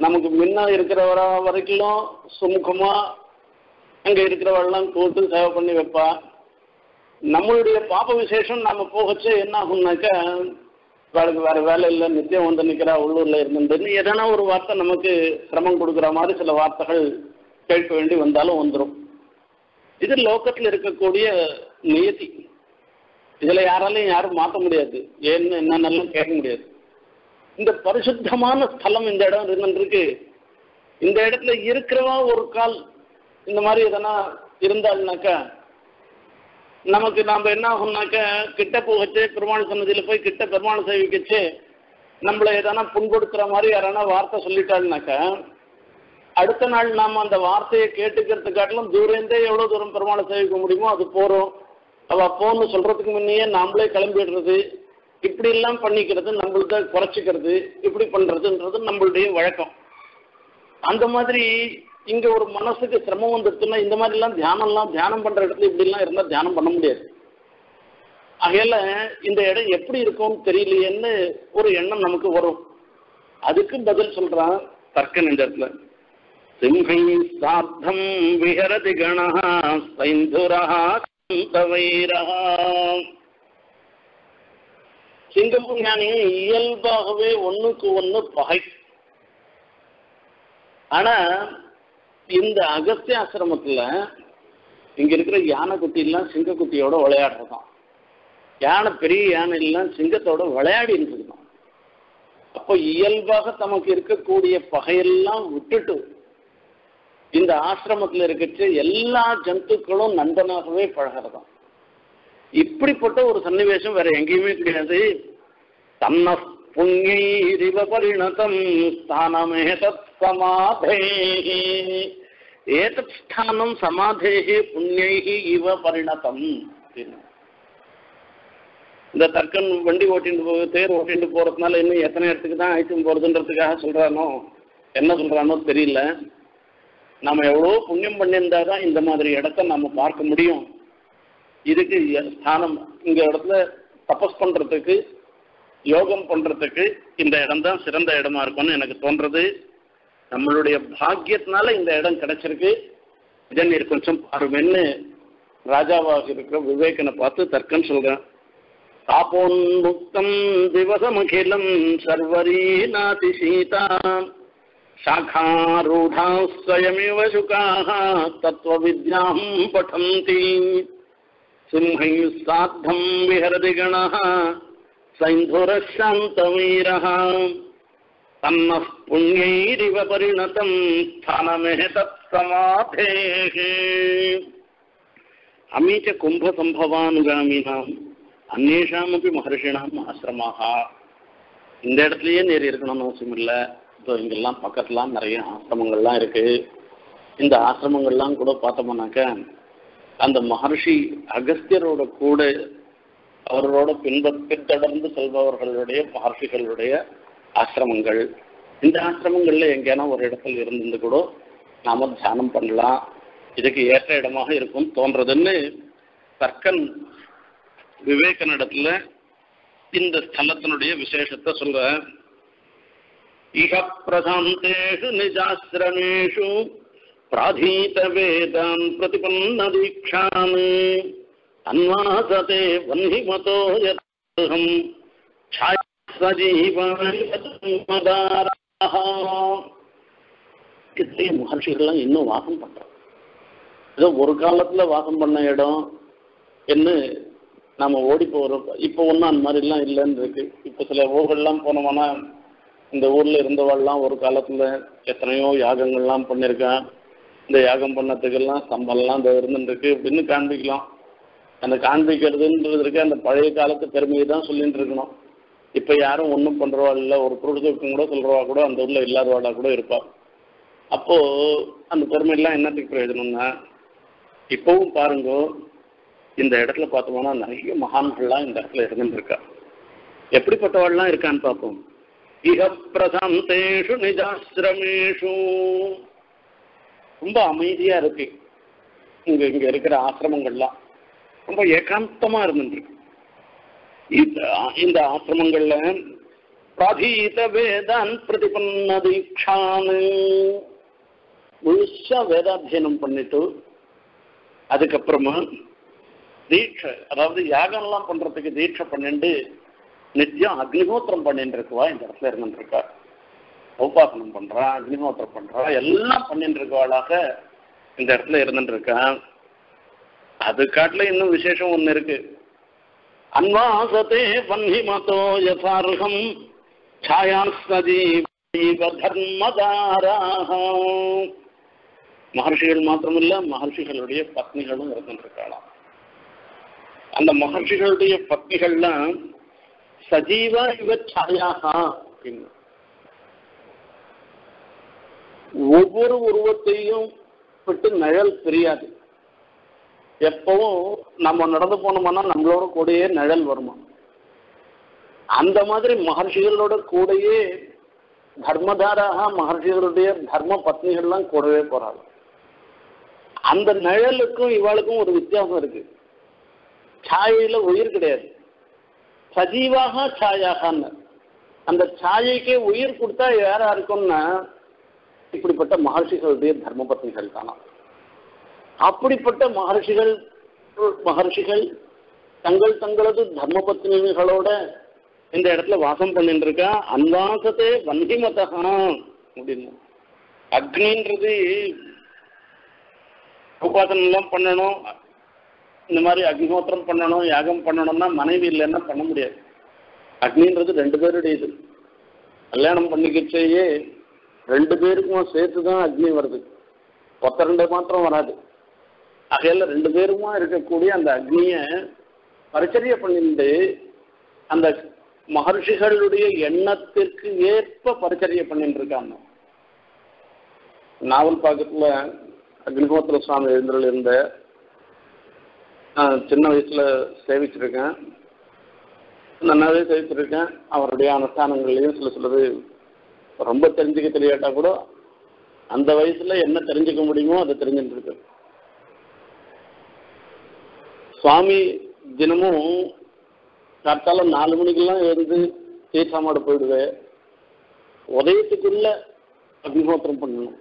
நமக்கு முன்ன இருக்கிறவர வரைக்கும் சுமூகமா அங்கே இருக்கிறவெல்லாம் கூட்டு சேவை பண்ணி வைப்பா. நம்மளுடைய பாப்ப விசேஷம் நம்ம போகச்சு என்ன ஆகும்னாக்கா, வேலைக்கு வேற வேலை இல்லை, நித்தியம் வந்து நிற்கிறா, உள்ளூர்ல இருந்துன்னு எதனா ஒரு வார்த்தை நமக்கு சிரமம் கொடுக்குற மாதிரி சில வார்த்தைகள் கேட்க வேண்டி வந்தாலும் வந்துடும். இது லோக்கத்தில் இருக்கக்கூடிய நியதி. இதுல யாராலையும் யாரும் மாற்ற முடியாது, ஏன்னு என்னென்னலாம் கேட்க முடியாது. இந்த பரிசுத்தமான ஸ்தலம் இந்த இடம் இருந்துருக்கு. இந்த இடத்துல இருக்கிறவா ஒரு கால் இந்த மாதிரி எதனா இருந்தாள்னாக்கா நமக்கு நாம் என்ன ஆகும்னாக்கா கிட்ட போகச்சு, பெருமாள் சன்னதியில போய் கிட்ட பெருமாள் சேவிக்கச்சு, நம்மளை எதனா புண்படுத்துற மாதிரி யாரானா வார்த்தை சொல்லிட்டாள்னாக்கா அடுத்த நாள் நாம் அந்த வார்த்தையை கேட்டுக்கிறது காட்டிலும் தூரந்தே எவ்வளோ தூரம் பெருமாளை சேவிக்க முடியுமோ அது போகிறோம். அவள் போன்னு சொல்றதுக்கு முன்னையே நாமளே கிளம்பிடுறது, இப்படி எல்லாம் பண்ணிக்கிறது, நம்மள்கிட்ட குறைச்சிக்கிறது, இப்படி பண்றதுன்றது நம்மளுடைய வழக்கம். அந்த மாதிரி இங்க ஒரு மனசுக்கு சிரமம் வந்துடுச்சுன்னா இந்த மாதிரி எல்லாம் தியானம் பண்ற இடத்துல இப்படி எல்லாம் இருந்தா தியானம் பண்ண முடியாது. ஆகையில இந்த இடம் எப்படி இருக்கும்னு தெரியலையேன்னு ஒரு எண்ணம் நமக்கு வரும். அதுக்கு பதில் சொல்றான் தர்க்கன். இந்த இடத்துல சிம்ஹை சார்த்தம் விஹரதி கணஹா சைந்துரஹா சந்தவைரஹா. சிங்கப்பூர் ஞானிகள் இயல்பாகவே ஒன்றுக்கு ஒன்று பகை. ஆனால் இந்த அகஸ்திய ஆசிரமத்தில் இங்கே இருக்கிற யானை குட்டிலாம் சிங்கக்குட்டியோட விளையாடுறதான், யானை பெரிய யானைலாம் சிங்கத்தோட விளையாடி இருக்குதான். அப்போ இயல்பாக தமக்கு இருக்கக்கூடிய பகையெல்லாம் விட்டுட்டு இந்த ஆசிரமத்தில் இருக்கிற எல்லா ஜந்துக்களும் நண்பனாகவே பழகிறதாம். இப்படிப்பட்ட ஒரு சன்னிவேஷம் வேற எங்கேயுமே கிடையாது. இந்த தர்க்கன் வண்டி ஓட்டிட்டு போக தேர் ஓட்டிட்டு போறதுனால இன்னும் எத்தனை இடத்துக்கு தான் ஆயிட்டு போறதுன்றதுக்காக சொல்றானோ என்ன சொல்றானோ தெரியல. நம்ம எவ்வளோ புண்ணியம் பண்ணியிருந்தாதான் இந்த மாதிரி இடத்த நம்ம பார்க்க முடியும். இதுக்கு ஸ்தானம் இந்த இடத்துல தபஸ் பண்ணுறதுக்கு யோகம் பண்ணுறதுக்கு இந்த இடம்தான் சிறந்த இடமா இருக்கும்னு எனக்கு தோன்றது. நம்மளுடைய பாக்கியத்தினால இந்த இடம் கிடைச்சிருக்கு, இதை நீர் கொஞ்சம் பாருமென்னு ராஜாவாக இருக்கிற விவேகனை பார்த்து தர்க்கன் சொல்கிறேன். தாபோன்முக்தம் திவசமகிலம் சர்வரீ நாதி சீதா சாகாரூடா ஸ்வயமிவ சுகாஹ தத்துவ வித்யாம் படந்தி சிம்ஹை சாத்தம் விஹரதி கணஹ சைந்துரசாந்தவீரஹ தன்னஃ புண்யைரிவ பரிணதம் ஸ்தானமேதத் சமாதேஹி அமீச்ச கும்ப சம்பவானுகாமினாம் அன்னேஷாமபி மகர்ஷிணாம் ஆசிரமாஹ. இந்த இடத்துலயே நேர் இருக்கணும்னு அவசியம் இல்லை. ஸோ இங்கெல்லாம் பக்கத்துலாம் நிறைய ஆசிரமங்கள்லாம் இருக்குது. இந்த ஆசிரமங்கள்லாம் கூட பார்த்தோம்னாக்க அந்த மகர்ஷி அகஸ்தியரோட கூட அவரோட பின்தொடர்ந்து செல்பவர்களுடைய மகர்ஷிகளுடைய ஆசிரமங்கள். இந்த ஆசிரமங்களில் எங்கேனா ஒரு இடத்துல இருந்திருந்து கூட நாம் தியானம் பண்ணலாம், இதுக்கு ஏற்ற இடமாக இருக்கும் தோன்றதுன்னு தர்க்கன் விவேகனிடத்தில் இந்த ஸ்தலத்தினுடைய விசேஷத்தை சொல்ற. இஹ பிரசாந்தேஷு நிஜாஸ்ரமேஷு பிராதீத வேதான் பிரதிபன்ன தீக்ஷான் அன்வாசதே வன்னி மதோ யத்ஹம் சாயசஜீவாயத்மதாரஹ. இத்தகைய மகர்ஷிகள்லாம் இன்னும் வாசம் பண்ணுறாங்க. ஏதோ ஒரு காலத்தில் வாசம் பண்ண இடம் என்ன நம்ம ஓடி போகிறோம். இப்போ ஒன்றும் அந்த மாதிரிலாம் இல்லைன்னு இருக்கு. இப்போ சில ஊர்கள்லாம் போனோம்னா இந்த ஊரில் இருந்தவாள்லாம் ஒரு காலத்தில் எத்தனையோ யாகங்கள்லாம் பண்ணியிருக்கான், இந்த யாகம் பண்ணத்துக்கெல்லாம் சம்பளம்லாம் இந்த இருந்துருக்கு அப்படின்னு காண்பிக்கலாம். அந்த காண்பிக்கிறதுன்றதுக்கு அந்த பழைய காலத்து பெருமையை தான் சொல்லிட்டு இருக்கணும். இப்போ யாரும் ஒன்றும் பண்ணுறவா இல்லை, ஒரு பொருளுக்கும் கூட சொல்கிறவா கூட அந்த ஊரில் இல்லாதவாடா கூட இருப்பாள். அப்போது அந்த பெருமையெல்லாம் என்னத்துக்கு பிரயோஜனம்னா இப்போவும் பாருங்கோ இந்த இடத்துல பார்த்தோம்னா நிறைய மகான்கள்லாம் இந்த இடத்துல இருந்துருக்கா. எப்படிப்பட்டவாள்லாம் இருக்கான்னு பார்ப்போம். இஹ பிரசாந்தேஷு நிஜாஸ்ரமேஷு ரொம்ப அமைதியாக இருக்கு. இங்கே இங்கே இருக்கிற ஆசிரமங்கள்லாம் ரொம்ப ஏகாந்தமாக இருந்துருக்கு. இந்த ஆசிரமங்களில் பிராதீத வேதான் பிரதிபன்ன தீக்ஷான்னு முழுசா வேதாத்தியனம் பண்ணிட்டு அதுக்கப்புறமா தீட்சை, அதாவது யாகம்லாம் பண்ணுறதுக்கு தீட்சை பண்ணிட்டு நித்தியம் அக்னிஹோத்திரம் பண்ணிட்டு இருக்குவா இந்த இடத்துல இருந்துட்டு இருக்கா. உபாசனம் பண்றா, அக்னிஹோத்திரம் பண்றா, எல்லாம் பண்ணிட்டு இருக்கவாளாக இந்த இடத்துல இருந்துட்டு இருக்கா. அது காட்டுல இன்னும் விசேஷம் ஒண்ணு இருக்கு. அன்வாசதே வன்னி மதோ யதார்ஹம் சாயாஸ்தீவ தர்மதாராஹ. மகர்ஷிகள் மாத்திரமில்ல, மகர்ஷிகளுடைய பத்னிகளும் இருந்துட்டு இருக்காளாம். அந்த மகர்ஷிகளுடைய பத்னிகள்லாம் சஜீவா இவ சாயாகா அப்படின்னு ஒவ்வொரு உருவத்தையும் விட்டு நிழல் தெரியாது. எப்பவும் நம்ம நடந்து போனோம்னா நம்மளோட கூடையே நிழல் வருமா, அந்த மாதிரி மகர்ஷிகளோட கூடையே தர்மதாராக மகர்ஷிகளுடைய தர்ம பத்னிகள்லாம் கூடவே போறாங்க. அந்த நிழலுக்கும் இவாளுக்கும் ஒரு வித்தியாசம் இருக்கு. சாயையில உயிர் கிடையாது, சஜீவாக சாயாகான்னு. அந்த சாயைக்கே உயிர் கொடுத்தா யாரா இருக்கும்னா இப்படிப்பட்ட மகர்ஷிகளுடைய தர்மபத்னிகள் தானா. அப்படிப்பட்ட மகர்ஷிகள் தங்கள் தங்களது தர்மபத்னிகளோட இந்த இடத்துல வாசம் பண்ணிட்டு இருக்கா. அன்வாசத்தை வன்னிமதகம் அப்படின்னு அக்னின்றது உபாசனம் எல்லாம் பண்ணணும், இந்த மாதிரி அக்னிஹோத்திரம் பண்ணணும், யாகம் பண்ணணும்னா மனைவி இல்லைன்னா பண்ண முடியாது. அக்னின்றது ரெண்டு பேருடைய இது, கல்யாணம் பண்ணிக்கிச்சேயே ரெண்டு பேருக்கும் சேர்த்து தான் அக்னி வருது, ஒத்த ரெண்டு மாத்திரம் வராது. ஆகையில் ரெண்டு பேருமா இருக்கக்கூடிய அந்த அக்னியை பரிச்சரிய பண்ணிட்டு அந்த மகர்ஷிகளுடைய எண்ணத்திற்கு ஏற்ப பரிச்சரிய பண்ணிட்டு இருக்காங்க. நாவல் பாக்கத்தில் அக்னிஹோத்திர சுவாமி எழுந்தரில் இருந்த நான் சின்ன வயசில் சேவிச்சிருக்கேன், நல்லாவே சேவிச்சிருக்கேன். அவருடைய அனுஷ்டானங்கள்லையும் சில சிலது ரொம்ப தெரிஞ்சுக்க தெரியாட்டா கூட அந்த வயசுல என்ன தெரிஞ்சுக்க முடியுமோ அதை தெரிஞ்சுட்டு இருக்கு. சுவாமி தினமும் காத்தால 4 மணிக்கெல்லாம் எழுந்து தீர்த்தமாட போயிடுவேன். உதயத்துக்குள்ள அக்னிஹோத்திரம் பண்ணணும்.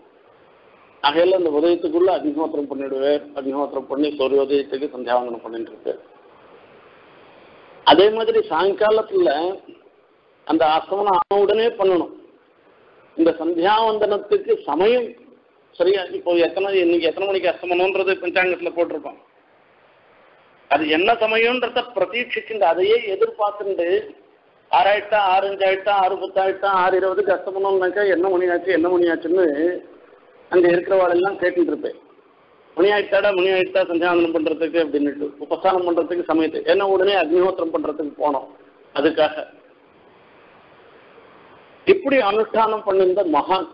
ஆகையில அந்த உதயத்துக்குள்ள அக்னிஹோத்திரம் பண்ணிடுவேன். அக்னிஹோத்திரம் பண்ணி சூரியோதயத்துக்கு சந்தியாவந்தனம் பண்ணிட்டு இருப்பேன். அதே மாதிரி சாயங்காலத்துல அந்த ஆசமனம் ஆன உடனே பண்ணணும். இந்த சந்தியாவந்தனத்துக்கு சமயம் சரியா இப்போ இன்னைக்கு எத்தனை மணிக்கு அஸ்தமனம்ன்றது பஞ்சாங்கத்தில் போட்டிருப்பான். அது என்ன சமயம்ன்றத பிரதீட்சிச்சுட்டு அதையே எதிர்பார்த்துட்டு 6 ஆயிட்டா, 6:05 ஆயிட்டா, 6:10 ஆயிட்டா, 6:20க்கு அஸ்தமனம்னாக்கா என்ன மணி ஆச்சுன்னு அங்கே இருக்கிறவாளெல்லாம் கேட்டுட்டு இருப்பேன். மணி ஆயிட்டா சந்தியாவந்தனம் பண்ணுறதுக்கு அப்படின்னுட்டு உபசாரம் பண்ணுறதுக்கு சமயத்து ஏன்னா உடனே அக்னிஹோத்திரம் பண்ணுறதுக்கு போனோம். அதுக்காக இப்படி அனுஷ்டானம் பண்ணிருந்த மகான்,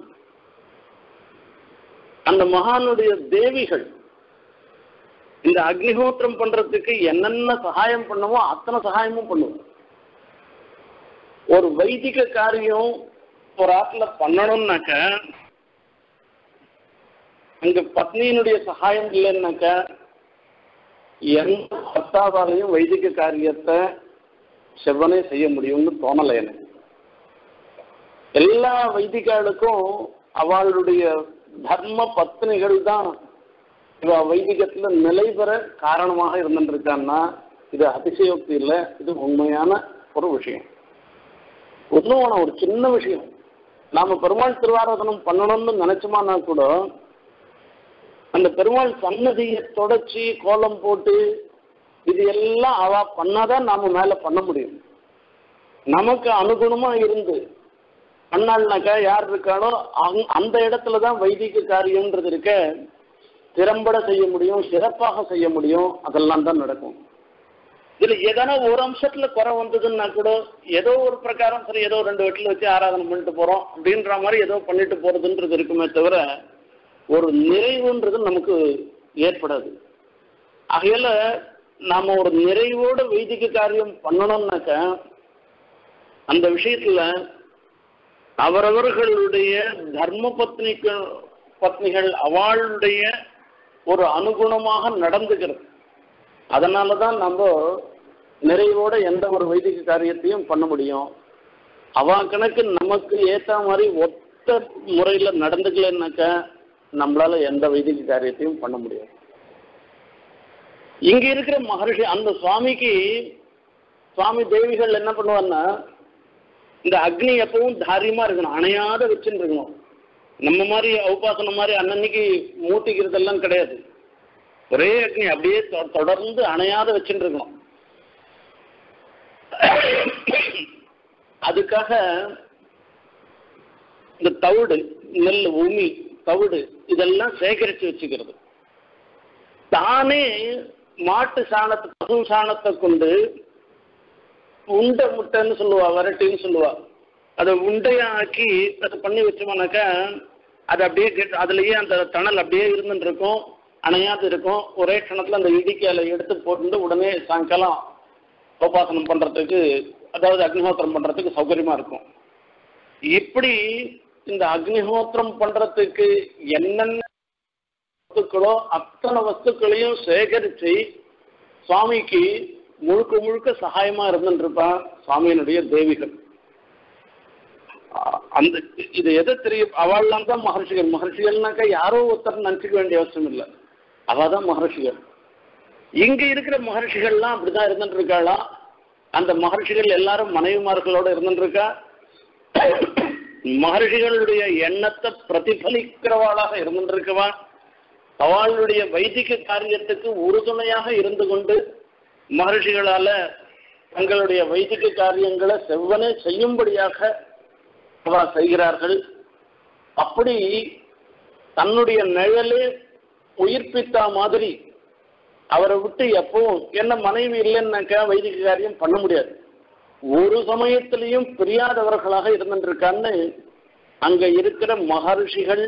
அந்த மகானுடைய தேவிகள் இந்த அக்னிஹோத்திரம் பண்றதுக்கு என்னென்ன சகாயம் பண்ணுமோ அத்தனை சகாயமும் பண்ணுவோம். ஒரு வைதிக காரியம் ஒரு ஆத்துல பண்ணணும்னாக்க அங்க பத்னியினுடைய சகாயம் இல்லைன்னாக்க எந்த பத்தாதாலையும் வைதிக காரியத்தை செவ்வனே செய்ய முடியும்னு தோணலை எனக்கு. எல்லா வைதிகளுக்கும் அவளுடைய தர்ம பத்னிகள் தான் இவ வைதிகத்துல நிலை பெற காரணமாக இருந்துருக்கான்னா இது அதிசயோக்தி இல்லை, இது உண்மையான ஒரு விஷயம். ஒன்றும் ஒரு சின்ன விஷயம், நாம பெருமாள் திருவாராதனம் பண்ணணும்னு நினைச்சோமானா கூட அந்த பெருமாள் சன்னதியை தொடச்சி கோலம் போட்டு இது எல்லாம் அவ பண்ணாதான் நாம மேல பண்ண முடியும். நமக்கு அனுகுணமா இருந்து அண்ணாள்னாக்கா யார் இருக்கானோ அந்த இடத்துல தான் வைதிக காரியம்ன்றது இருக்க திறம்பட செய்ய முடியும், சிறப்பாக செய்ய முடியும். அதெல்லாம் தான் நடக்கும். இதுல எதனா ஒரு அம்சத்துல குறை வந்ததுன்னா கூட ஏதோ ஒரு பிரகாரம் சரி ஏதோ 2 வீட்டில் வச்சு ஆராதனை பண்ணிட்டு போறோம் அப்படின்ற மாதிரி ஏதோ பண்ணிட்டு போறதுன்றது இருக்குமே தவிர ஒரு நிறைவுன்றது நமக்கு ஏற்படாது. ஆகையில நாம ஒரு நிறைவோட வைதிக காரியம் பண்ணணும்னாக்க அந்த விஷயத்துல அவரவர்களுடைய தர்ம பத்னிகள் அவளுடைய ஒரு அனுகுணமாக நடந்துக்கிறது. அதனால தான் நம்ம நிறைவோட எந்த ஒரு வைதிக காரியத்தையும் பண்ண முடியும். அவ கணக்கு நமக்கு ஏற்ற மாதிரி ஒத்த முறையில் நடந்துக்கலன்னாக்க நம்மளால எந்த வைதிக காரியத்தையும் பண்ண முடியாது. இங்க இருக்கிற மகர்ஷி அந்த சுவாமிக்கு சுவாமி தேவிகள் என்ன பண்ணுவான்னா இந்த அக்னி எப்பவும் தாரியமா இருக்கணும், அணையாத வச்சுன்னு இருக்கணும். நம்ம மாதிரி உபாசனம் மாதிரி அன்னன்னைக்கு மூட்டிக்கிறதெல்லாம் கிடையாது. ஒரே அக்னி அப்படியே தொடர்ந்து அணையாத வச்சுட்டு இருக்கணும். அதுக்காக இந்த தவிடு, நெல், உமி, தவிடு இதெல்லாம் சேகரிச்சு வச்சுக்கிறது. தானே மாட்டு சாணத்தை, பசு சாணத்தை கொண்டு உண்டை முட்டைன்னு சொல்லுவா, வரட்டின்னு சொல்லுவா, அதை உண்டையாக்கி அதை பண்ணி வச்சோம்னாக்கா அது அப்படியே அதுலயே அந்த தணல் அப்படியே இருந்துட்டு இருக்கும், அணையாது இருக்கும். ஒரே கணத்துல அந்த இடிக்கையில எடுத்து போட்டு உடனே சாயங்காலம் உபாசனம் பண்றதுக்கு, அதாவது அக்னிஹோத்திரம் பண்றதுக்கு சௌகரியமா இருக்கும். இப்படி இந்த அக்னிஹோத்திரம் பண்றதுக்கு என்னென்ன வஸ்துக்களோ அத்தனை வஸ்துக்களையும் சேகரிச்சு சுவாமிக்கு முழுக்க முழுக்க சகாயமா இருந்துருப்பான் சுவாமியினுடைய தேவிகள். அந்த இது எதை தெரியும், அவள்லாம் தான் மகர்ஷிகள். மகர்ஷிகள்னாக்கா யாரோ ஒருத்தர் நினைச்சுக்க வேண்டிய அவசியம் இல்லை, அவள் தான் மகர்ஷிகள். இங்க இருக்கிற மகர்ஷிகள்லாம் அப்படிதான் இருந்துட்டு இருக்காளா? அந்த மகர்ஷிகள் எல்லாரும் மனைவிமார்களோட இருந்திருக்கா? மகர்ஷிகளுடைய எண்ணத்தை பிரதிபலிக்கிறவாளாக இருந்திருக்கவா? அவளுடைய வைதிக காரியத்துக்கு உறுதுணையாக இருந்து கொண்டு மகர்ஷிகளால தங்களுடைய வைதிக காரியங்களை செவ்வனே செய்யும்படியாக அவா செய்கிறார்கள். அப்படி தன்னுடைய நிழலே உயிர்ப்பித்த மாதிரி அவரை விட்டு எப்பவும், என்ன மனைவி இல்லைன்னாக்கா வைதிக காரியம் பண்ண முடியாது, ஒரு சமயத்திலையும் பிரியாதவர்களாக இருந்துருக்கான்னு அங்க இருக்கிற மகர்ஷிகள்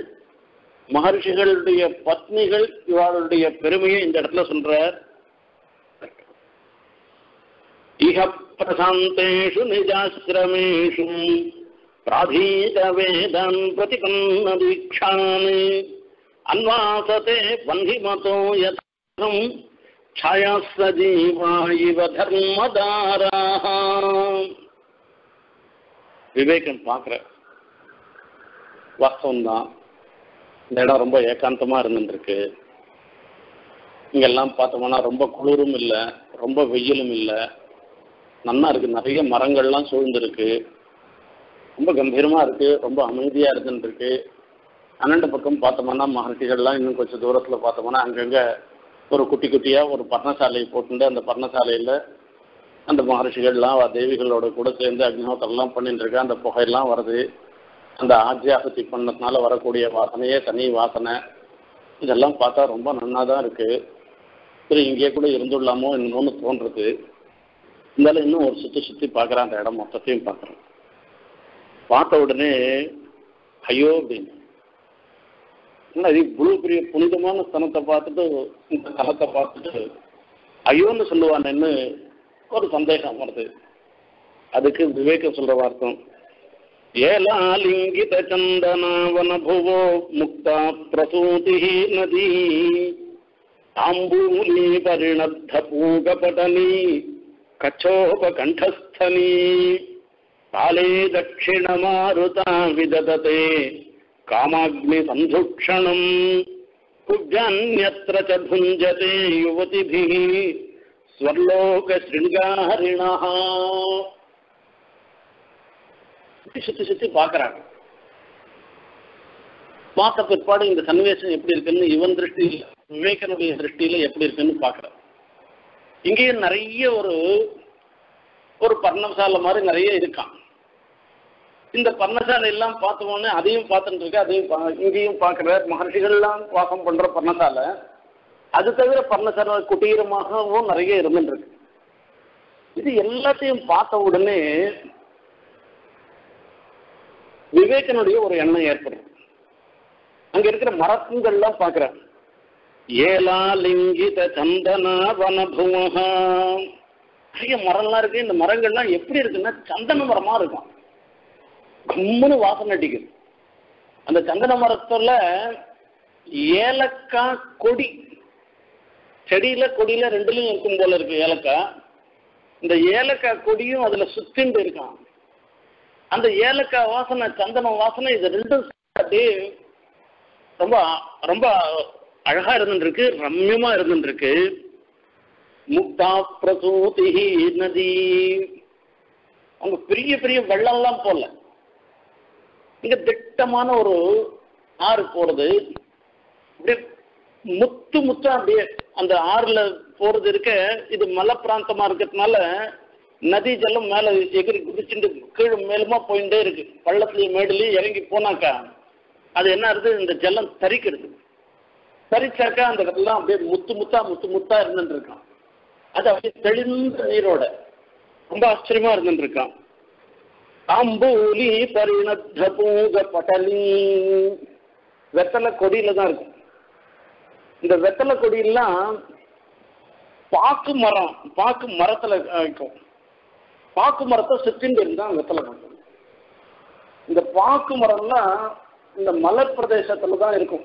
மகர்ஷிகளுடைய பத்னிகள் இவருடைய பெருமையை இந்த இடத்துல சொல்றார். இஹ பிரசாந்தேஷு நிஜாஸ்ரமேஷு பிராதீத வேதம் பிரதிபன்ன தீக்ஷாமி அன்வாசதே பந்திமதோ யதம் ఛాయాస్త జీవా ఇవ ధర్మధారాః. விவேகன் பார்க்குற வாஸ்தவம்தான், இந்த இடம் ரொம்ப ஏகாந்தமாக இருந்துருக்கு. இங்கெல்லாம் பார்த்தோம்னா ரொம்ப குளிரும் இல்லை, ரொம்ப வெயிலும் இல்லை, நல்லா இருக்குது, நிறைய மரங்கள்லாம் சூழ்ந்துருக்கு, ரொம்ப கம்பீரமாக இருக்குது, ரொம்ப அமைதியாக இருந்துருக்கு. அண்ணாண்ட பக்கம் பார்த்தோம்னா மகர்ஷிகள்லாம் இன்னும் கொஞ்சம் தூரத்தில் பார்த்தோம்னா அங்கங்கே ஒரு குட்டி குட்டியாக ஒரு பர்ணசாலையை போட்டுட்டு அந்த பர்ணசாலையில் அந்த மகர்ஷிகள்லாம் தேவிகளோட கூட சேர்ந்து அக்னிஹோத்திரம்லாம் பண்ணிட்டு இருக்கா. அந்த புகையெல்லாம் வருது, அந்த ஆஜ்யாகத்தி பண்ணதுனால வரக்கூடிய வாசனையே தனி வாசனை. இதெல்லாம் பார்த்தா ரொம்ப நன்னா தான் இருக்குது. சரி, இங்கே கூட இருந்துடலாமோ இன்னொன்று தோன்றுறது. இருந்தாலும் இன்னும் ஒரு சுற்றி சுற்றி பார்க்குறேன், அந்த இடம் மொத்தத்தையும் பார்க்குறேன். பார்த்த உடனே ஐயோ அப்படின்னு இது இவ்வளோ பெரிய புனிதமான ஸ்தலத்தை பார்த்துட்டு இந்த தலத்தை பார்த்துட்டு ஐயோன்னு சொல்லுவானேன்னு ஒரு சந்தேகம் வருது. அதுக்கு விவேகம் சொல்ற வார்த்தம் ஏலாலிங்கித சந்தனாவன புவோ முக்தா பிரசூதி நதி தாம்பூலி பரிணத்த பூகபடனி கச்சோப கண்டஸ்தனி காலே தட்சிண மாருதா விதததே காமாக்னி சந்துக்ஷணம் குஜ்ஜான்யத்ர ச புஞ்சதே யுவதிபிஹி ஸ்வர்லோக ஸ்ருங்காரிணஹ. சுத்தி சுத்தி பார்க்குறாங்க. பார்த்த பிற்பாடு இந்த சன்னிவேஷம் எப்படி இருக்குன்னு இவன் திருஷ்டியில், விவேகனுடைய திருஷ்டியில் எப்படி இருக்குன்னு பார்க்குறான். இங்கேயும் நிறைய ஒரு பர்ணசாலை மாதிரி நிறைய இருக்கான். இந்த பர்ணசாலை எல்லாம் பார்த்தோன்னே அதையும் பார்த்துட்டு இருக்க, அதையும் இங்கேயும் பார்க்குற மகர்ஷிகள்லாம் வாசம் பண்ணுற பர்ணசாலை. அது தவிர பர்ணசாலை குட்டீரமாகவும் நிறைய இருந்துருக்கு. இது எல்லாத்தையும் பார்த்த உடனே விவேகனுடைய ஒரு எண்ணம் ஏற்படும். அங்கே இருக்கிற மரத்துங்கள்லாம் பார்க்குறாங்க. ஏலா லிங்கித சந்தனா வனபுவா, நிறைய மரம்லாம் இருக்கு. இந்த மரங்கள்லாம் எப்படி இருக்குன்னா சந்தன மரமாக இருக்கும், கம்முன்னு வாசனை அடிக்குது. அந்த சந்தன மரத்துல ஏலக்காய் கொடி, செடியில கொடியில ரெண்டுலையும் இருக்கும் போல இருக்கு ஏலக்காய். இந்த ஏலக்காய் கொடியும் அதுல சுத்திண்டு இருக்கான். அந்த ஏலக்காய் வாசனை சந்தன வாசனை இது ரெண்டும் அப்படியே ரொம்ப ரொம்ப அழகா இருந்துருக்கு, ரம்யமா இருந்துருக்கு. முக்தா பிரசூதி நதி, அவங்க பெரிய பெரிய வெள்ளம்லாம் போல, மிக திட்டமான ஒரு ஆறு போறது. அப்படியே முத்து முத்தா அப்படியே அந்த ஆறுல போறது இருக்க, இது மலை பிராந்தமா இருக்கிறதுனால நதி ஜலம் மேல எகிரி குதிச்சுட்டு கீழே மேலுமா போயிட்டே இருக்கு. பள்ளத்துலயும் மேடுலையும் இறங்கி போனாக்கா அது என்ன ஆகுது, இந்த ஜலம் தரிக்கிறது. தரிச்சாக்கா அந்த இடத்துலாம் அப்படியே முத்து முத்தா முத்து முத்தா இருந்துட்டு இருக்கான். அது அப்படியே தெளிந்த நீரோட ரொம்ப ஆச்சரியமா இருந்துட்டு இருக்கான். தாம்பூலி பரிணத்த பூக படலி, வெத்தலை கொடியில தான் இருக்கும். இந்த வெத்தலை கொடியெல்லாம் பாக்கு மரத்துல இருக்கும். பாக்கு மரத்தை சுற்றிண்டு இருந்தான் வெத்தலை கொடி. இந்த பாக்கு மரம்னா இந்த மலை பிரதேசத்துல தான் இருக்கும்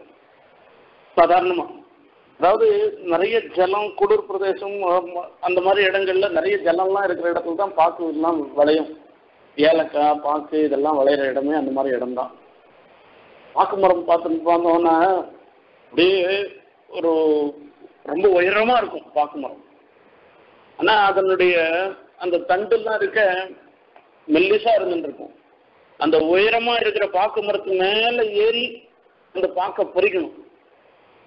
சாதாரணமா. அதாவது நிறைய ஜலம், குளிர் பிரதேசம், அந்த மாதிரி இடங்கள்ல நிறைய ஜலம்லாம் இருக்கிற இடத்துல தான் பாக்கு எல்லாம் விளையும். ஏலக்காய், பாக்கு இதெல்லாம் விளையிற இடமே அந்த மாதிரி இடம்தான். பாக்கு மரம் பார்த்தோன்னா அப்படியே ஒரு ரொம்ப உயரமாக இருக்கும் பாக்கு மரம். ஆனால் அதனுடைய அந்த தண்டெல்லாம் இருக்க மெல்லிசா இருந்துருக்கும். அந்த உயரமா இருக்கிற பாக்கு மரத்து மேல ஏறி அந்த பாக்கை பொறிக்கணும்.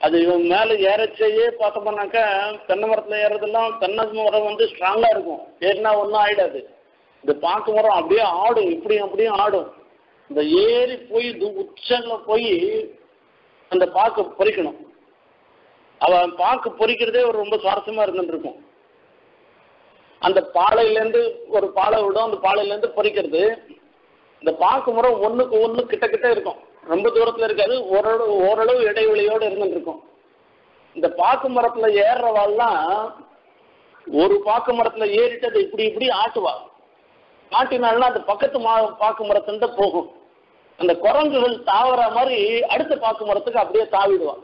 அது இவன் மேலே ஏறச்சையே பார்த்தோம்னாக்கா தென்னை மரத்தில் ஏறதெல்லாம் தென்னை மரம் வந்து ஸ்ட்ராங்காக இருக்கும், ஏறினா ஒன்றும் ஆகிடாது. இந்த பாக்கு மரம் அப்படியே ஆடும், இப்படியும் அப்படியும் ஆடும். இந்த ஏறி போய் உச்சங்களில் போய் அந்த பாக்கு பொறிக்கணும். அவன் பாக்கு பொறிக்கிறதே ஒரு ரொம்ப சுவாரஸ்யமாக இருந்துருக்கும். அந்த பாலையிலேருந்து ஒரு பாலை விடும், அந்த பாலையிலேருந்து பொறிக்கிறது. இந்த பாக்கு மரம் ஒன்றுக்கு ஒன்று கிட்ட கிட்ட இருக்கும், ரொம்ப தூரத்தில் இருக்காது, ஓரளவு ஓரளவு இடைவெளியோடு இருந்துருக்கும். இந்த பாக்கு மரத்தில் ஏறுறவாள்லாம் ஒரு பாக்கு மரத்தில் ஏறிட்டு அதை இப்படி இப்படி ஆட்டுவா. ஆட்டினால்னா அது பக்கத்து பாக்கு மரத்துட்டு போகும். அந்த குரங்குகள் தாவற மாதிரி அடுத்த பாக்கு மரத்துக்கு அப்படியே தாவிடுவான்.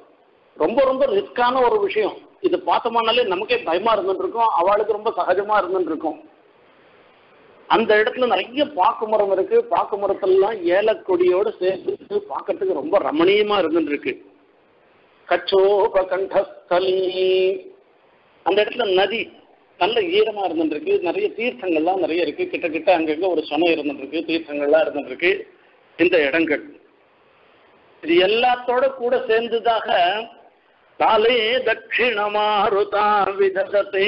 ரொம்ப ரொம்ப ரிஸ்கான ஒரு விஷயம் இது. பார்த்தோம்னாலே நமக்கே பயமா இருந்துருக்கும், அவளுக்கு ரொம்ப சகஜமா இருந்துருக்கும். அந்த இடத்துல நிறைய பாக்கு மரம் இருக்கு. பாக்கு மரத்தெல்லாம் ஏலக்கொடியோடு சேர்த்து பார்க்கறதுக்கு ரொம்ப ரமணீயமா இருந்துருக்கு. கச்சோப கண்டஸ்தலி, அந்த இடத்துல நதி நல்ல ஈரமா இருந்துருக்கு. நிறைய தீர்த்தங்கள்லாம் நிறைய இருக்கு. கிட்ட கிட்ட அங்கங்க ஒரு சனம் இருந்துருக்கு, தீர்த்தங்கள்லாம் இருந்துருக்கு இந்த இடங்கள். இது எல்லாத்தோட கூட சேர்ந்ததாக தாலே தட்சிணமாருதா விதததே,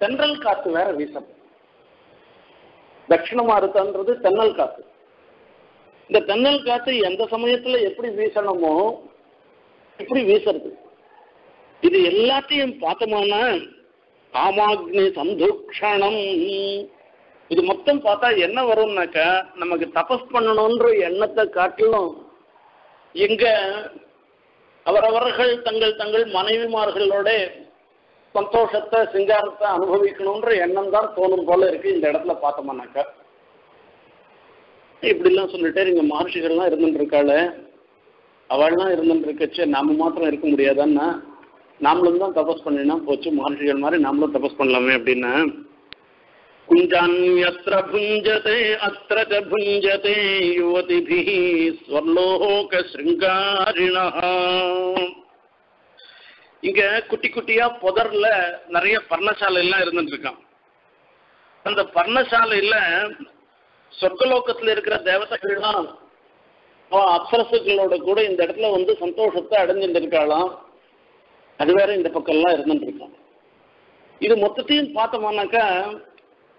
தென்றல் காத்து வேற வீசம். தட்சிணமாருத்தன்றது தென்னல் காத்து. இந்த தென்னல் காத்து எந்த சமயத்துல எப்படி வீசணுமோ எப்படி வீசுறது. இது எல்லாத்தையும் பார்த்தோம்னா காமாக்னி சந்தூக்ஷணம், இது மொத்தம் பார்த்தா என்ன வரும்னாக்க, நமக்கு தபஸ் பண்ணணும்ன்ற எண்ணத்தை காட்டிலும் எங்க அவரவர்கள் தங்கள் தங்கள் மனைவிமார்களோட சந்தோஷத்தை சிங்காரத்தை அனுபவிக்கணும்ன்ற எண்ணம் தான் தோணும் போல இருக்கு இந்த இடத்துல பார்த்தோம்னாக்கா. இப்படிலாம் சொல்லிட்டே இங்க மகர்ஷிகள்லாம் இருந்துட்டு இருக்காள், அவள்லாம் இருந்துட்டு இருக்கச்சு. நாம மாத்திரம் இருக்க முடியாதான்னா நாமளும் தான் தபஸ் பண்ணினா போச்சு, மகர்ஷிகள் மாதிரி நாமளும் தபஸ் பண்ணலாமே அப்படின்னா. குஞ்சான்யத்ர புஞ்சதே அத்ரஜ புஞ்சதே யுவதிபிஹி ஸ்வர்லோக ஸ்ருங்காரிணஹ. இங்க குட்டி குட்டியா புதர்ல நிறைய பர்ணசாலை எல்லாம் இருந்துட்டு இருக்கான். அந்த பர்ணசாலையில சொர்க்கலோகத்துல இருக்கிற தேவதைகள்லாம் அப்சரசுகளோட கூட இந்த இடத்துல வந்து சந்தோஷத்தை அடைஞ்சுட்டு இருக்காளாம். அது வேற இந்த பக்கம்லாம் இருந்துட்டு இருக்கான். இது மொத்தத்தையும் பார்த்தோம்னாக்கா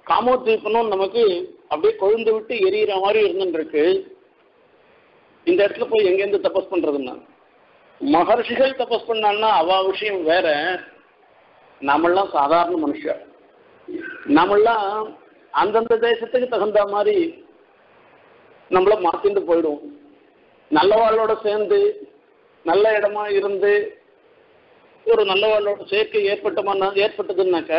காமோத்வீபனும் நமக்கு அப்படியே கொழுந்து விட்டு எரியிற மாதிரி இருந்துட்டு இருக்கு. இந்த இடத்துல போய் எங்கேருந்து தபஸ் பண்றதுன்னா, மகர்ஷிகள் தபஸ் பண்ணான்னா அவா விஷயம் வேற. நாமெல்லாம் சாதாரண மனுஷன், நாமெல்லாம் அந்தந்த தேசத்துக்கு தகுந்த மாதிரி நம்மள மாத்திட்டு போயிடுவோம். நல்லவாளோட சேர்ந்து நல்ல இடமா இருந்து ஒரு நல்லவாளோட சேர்க்கை ஏற்பட்டதுன்னாக்க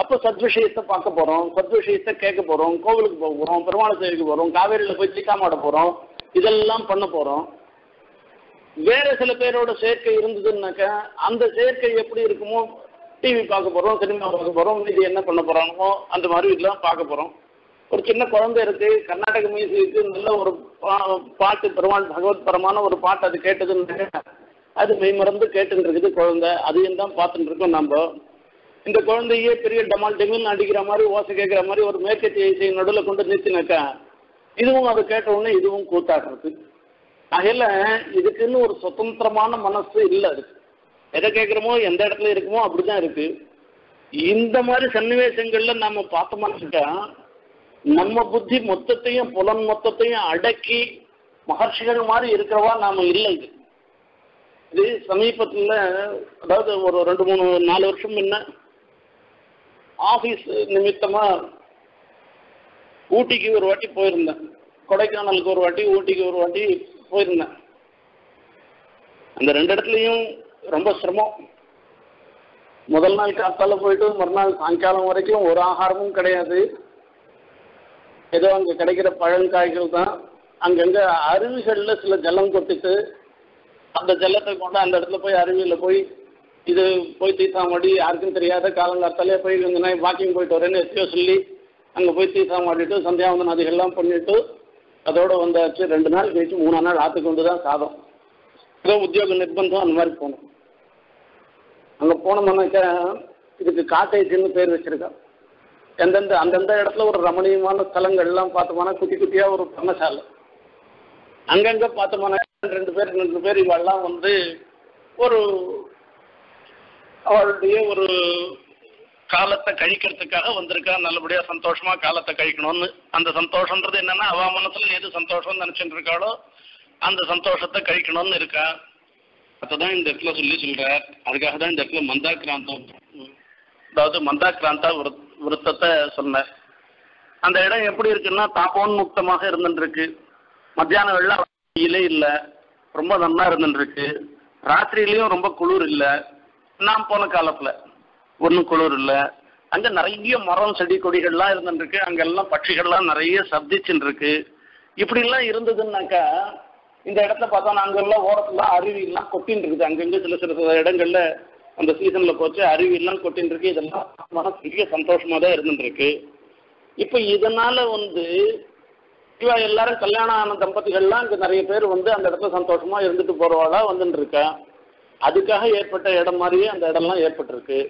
அப்போ சத்விஷயத்தை பார்க்க போறோம், சத்விஷயத்தை கேட்க போறோம், கோவிலுக்கு போக போறோம், பெருமாள் சேவைக்கு போறோம், காவேரியில போய் சிக்காமாட போறோம், இதெல்லாம் பண்ண போறோம். வேற சில பேரோட சேர்க்கை இருந்ததுன்னாக்க அந்த சேர்க்கை எப்படி இருக்குமோ, டிவி பார்க்க போறோம், சினிமா பார்க்க போறோம், இது என்ன பண்ண போறாங்களோ அந்த மாதிரி இதெல்லாம் பார்க்க போறோம். ஒரு சின்ன குழந்தை இருக்கு, கர்நாடக மியூசிக்கு நல்ல ஒரு பாட்டு, பெருமாள் பகவத்பரமான ஒரு பாட்டு அது கேட்டதுன்னாக்க அது மெய்மறந்து கேட்டுன்னு இருக்குது குழந்தை. அதையும் தான் பார்த்துட்டு இருக்கோம் நம்ம. இந்த குழந்தையே பெரிய டமால் டெமில் அடிக்கிற மாதிரி ஓசை கேட்குற மாதிரி ஒரு மேற்கத்திய இசை நடுவில் கொண்டு நிறுத்தினாக்கா இதுவும் அதை கேட்ட உடனே இதுவும் கூத்தாடுறது. அதில் இதுக்குன்னு ஒரு சுதந்திரமான மனசு இல்லை. அதுக்கு எதை கேட்குறோமோ எந்த இடத்துல இருக்குமோ அப்படிதான் இருக்கு. இந்த மாதிரி சன்னிவேசங்கள்ல நாம பார்த்தோம்னா நம்ம புத்தி மொத்தத்தையும் புலன் மொத்தத்தையும் அடக்கி மகர்ஷிகள் மாதிரி இருக்கிறவா நாம இல்லை. இது சமீபத்தில், அதாவது ஒரு 2-3-4 வருஷம் முன்ன ஆஃபீஸ் நிமித்தமா ஊட்டிக்கு ஒரு வாட்டி போயிருந்தேன், கொடைக்கானலுக்கு ஒரு வாட்டி, ஊட்டிக்கு ஒரு வாட்டி போயிருந்தேன். அந்த ரெண்டு இடத்துலையும் ரொம்ப சிரமம். முதல் நாள் காத்தால போயிட்டு மறுநாள் சாயங்காலம் வரைக்கும் ஒரு ஆகாரமும் கிடையாது. ஏதோ அங்கே கிடைக்கிற பழங்காய்கள் தான். அங்கங்கே அருவிகளில் சில ஜலம் கொட்டிட்டு அந்த ஜலத்தை கொண்டு அந்த இடத்துல போய் அருவியில் போய் இது போய் தீர்த்தாமடி, யாருக்கும் தெரியாத காலங்காத்தாலே போய் கொஞ்ச நாள் வாக்கிங் போயிட்டு வரேன்னு எஸ்டியோ சொல்லி அங்கே போய் தீர்த்தாமாடிட்டு சந்தியாவந்தன் அதிகெல்லாம் பண்ணிட்டு அதோட வந்தாச்சு. 2 நாள் கழிச்சு 3-ஆம் நாள் ஆத்துக்கொண்டு தான் சாதம். ஏதோ உத்தியோக நிர்பந்தம் அந்த மாதிரி போனோம். அங்கே போனோம்னாக்க இதுக்கு காட்டேஜ்னு பேர் வச்சிருக்கா. எந்தெந்த அந்தந்த இடத்துல ஒரு ரமணீயமான ஸ்தலங்கள் எல்லாம் பார்த்தோம்னா குட்டி குட்டியா ஒரு பர்ணசாலை, அங்கங்க பார்த்தோம்னா ரெண்டு பேர் இவெல்லாம் வந்து ஒரு அவளுடைய ஒரு காலத்தை கழிக்கிறதுக்காக வந்திருக்கா. நல்லபடியா சந்தோஷமா காலத்தை கழிக்கணும்னு அந்த சந்தோஷம்ன்றது என்னன்னா அவ மனசுல எது சந்தோஷம் நினைச்சுட்டு இருக்காளோ அந்த சந்தோஷத்தை கழிக்கணும்னு இருக்கா. அதுதான் இந்த இடத்துல சொல்ற. அதுக்காக தான் இந்த இடத்துல மந்தா கிராந்தம், அதாவது மந்தா கிராந்தா விருத்தத்தை சொன்ன. அந்த இடம் எப்படி இருக்குன்னா தாபோன் முக்தமாக இருந்துருக்கு. மத்தியான வெள்ளம் இல்லை, ரொம்ப நல்லா இருந்துருக்கு. ராத்திரியிலையும் ரொம்ப குளிர் இல்லை. நான் போன காலத்துல ஒன்றும் குளிர் இல்லை. அங்கே நிறைய மரம் செடி கொடிகள்லாம் இருந்துருக்கு. அங்கெல்லாம் பட்சிகள்லாம் நிறைய சப்திச்சுன்னு இருக்கு. இப்படிலாம் இருந்ததுன்னாக்கா இந்த இடத்துல பார்த்தோன்னா அங்கெல்லாம் ஓரத்துல அருவியெல்லாம் கொட்டின்னு இருக்குது. அங்கங்க சில சில இடங்கள்ல அந்த சீசன்ல போச்சு அருவியெல்லாம் கொட்டின்னு இருக்கு. இதெல்லாம் மன பெரிய சந்தோஷமா தான் இருந்துருக்கு. இப்போ இதனால வந்து இவ எல்லாரும் கல்யாணம் ஆன தம்பதிகள்லாம் இங்கே நிறைய பேர் வந்து அந்த இடத்துல சந்தோஷமா இருந்துட்டு போறவாளா வந்துட்டு இருக்கா. அதுக்காக ஏற்பட்ட இடம் மாதிரியே அந்த இடம்லாம் ஏற்பட்டிருக்கு.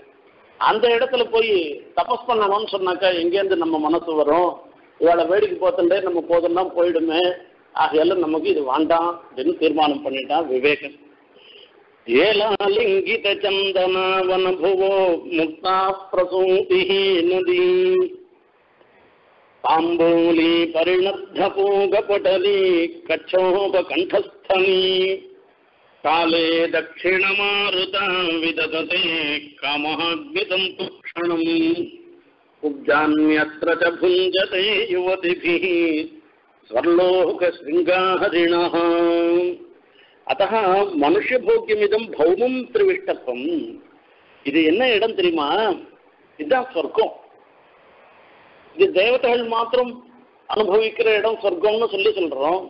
அந்த இடத்துல போய் தபஸ் பண்ணணும்னு சொன்னாக்கா எங்கேருந்து நம்ம மனசு வரும்? இவளை வேடிக்கை பார்த்துட்டே நம்ம போதும்னா போயிடுமே, ஆகையெல்லாம் நமக்கு இது வேண்டாம் அப்படின்னு தீர்மானம் பண்ணிட்டான் விவேகன். ஏலாலிங்கித சந்தனாவன புவோ முக்தா பிரசூதி நதி பாம்பூலி பரிணத்த பூகபடலி கச்சோப கண்டஸ்தனி காலே தட்சிணமாருதம் விதததே காமஹாக்னிதம் துக்ஷணம் உப்ஜான்யத்ர ச புஞ்சதே யுவதிபிஹி ஸ்வர்லோக ஸ்ருங்காஹரிணஹ. அதஹ மனுஷ்ய போக்யமிதம் பௌமம் த்ரிவிஷ்டத்வம். இது என்ன இடம் தெரியுமா? இதுதான் சொர்க்கம். இது தேவதைகள் மாத்திரம் அனுபவிக்கிற இடம் சொர்க்கம்னு சொல்லி சொல்றோம்.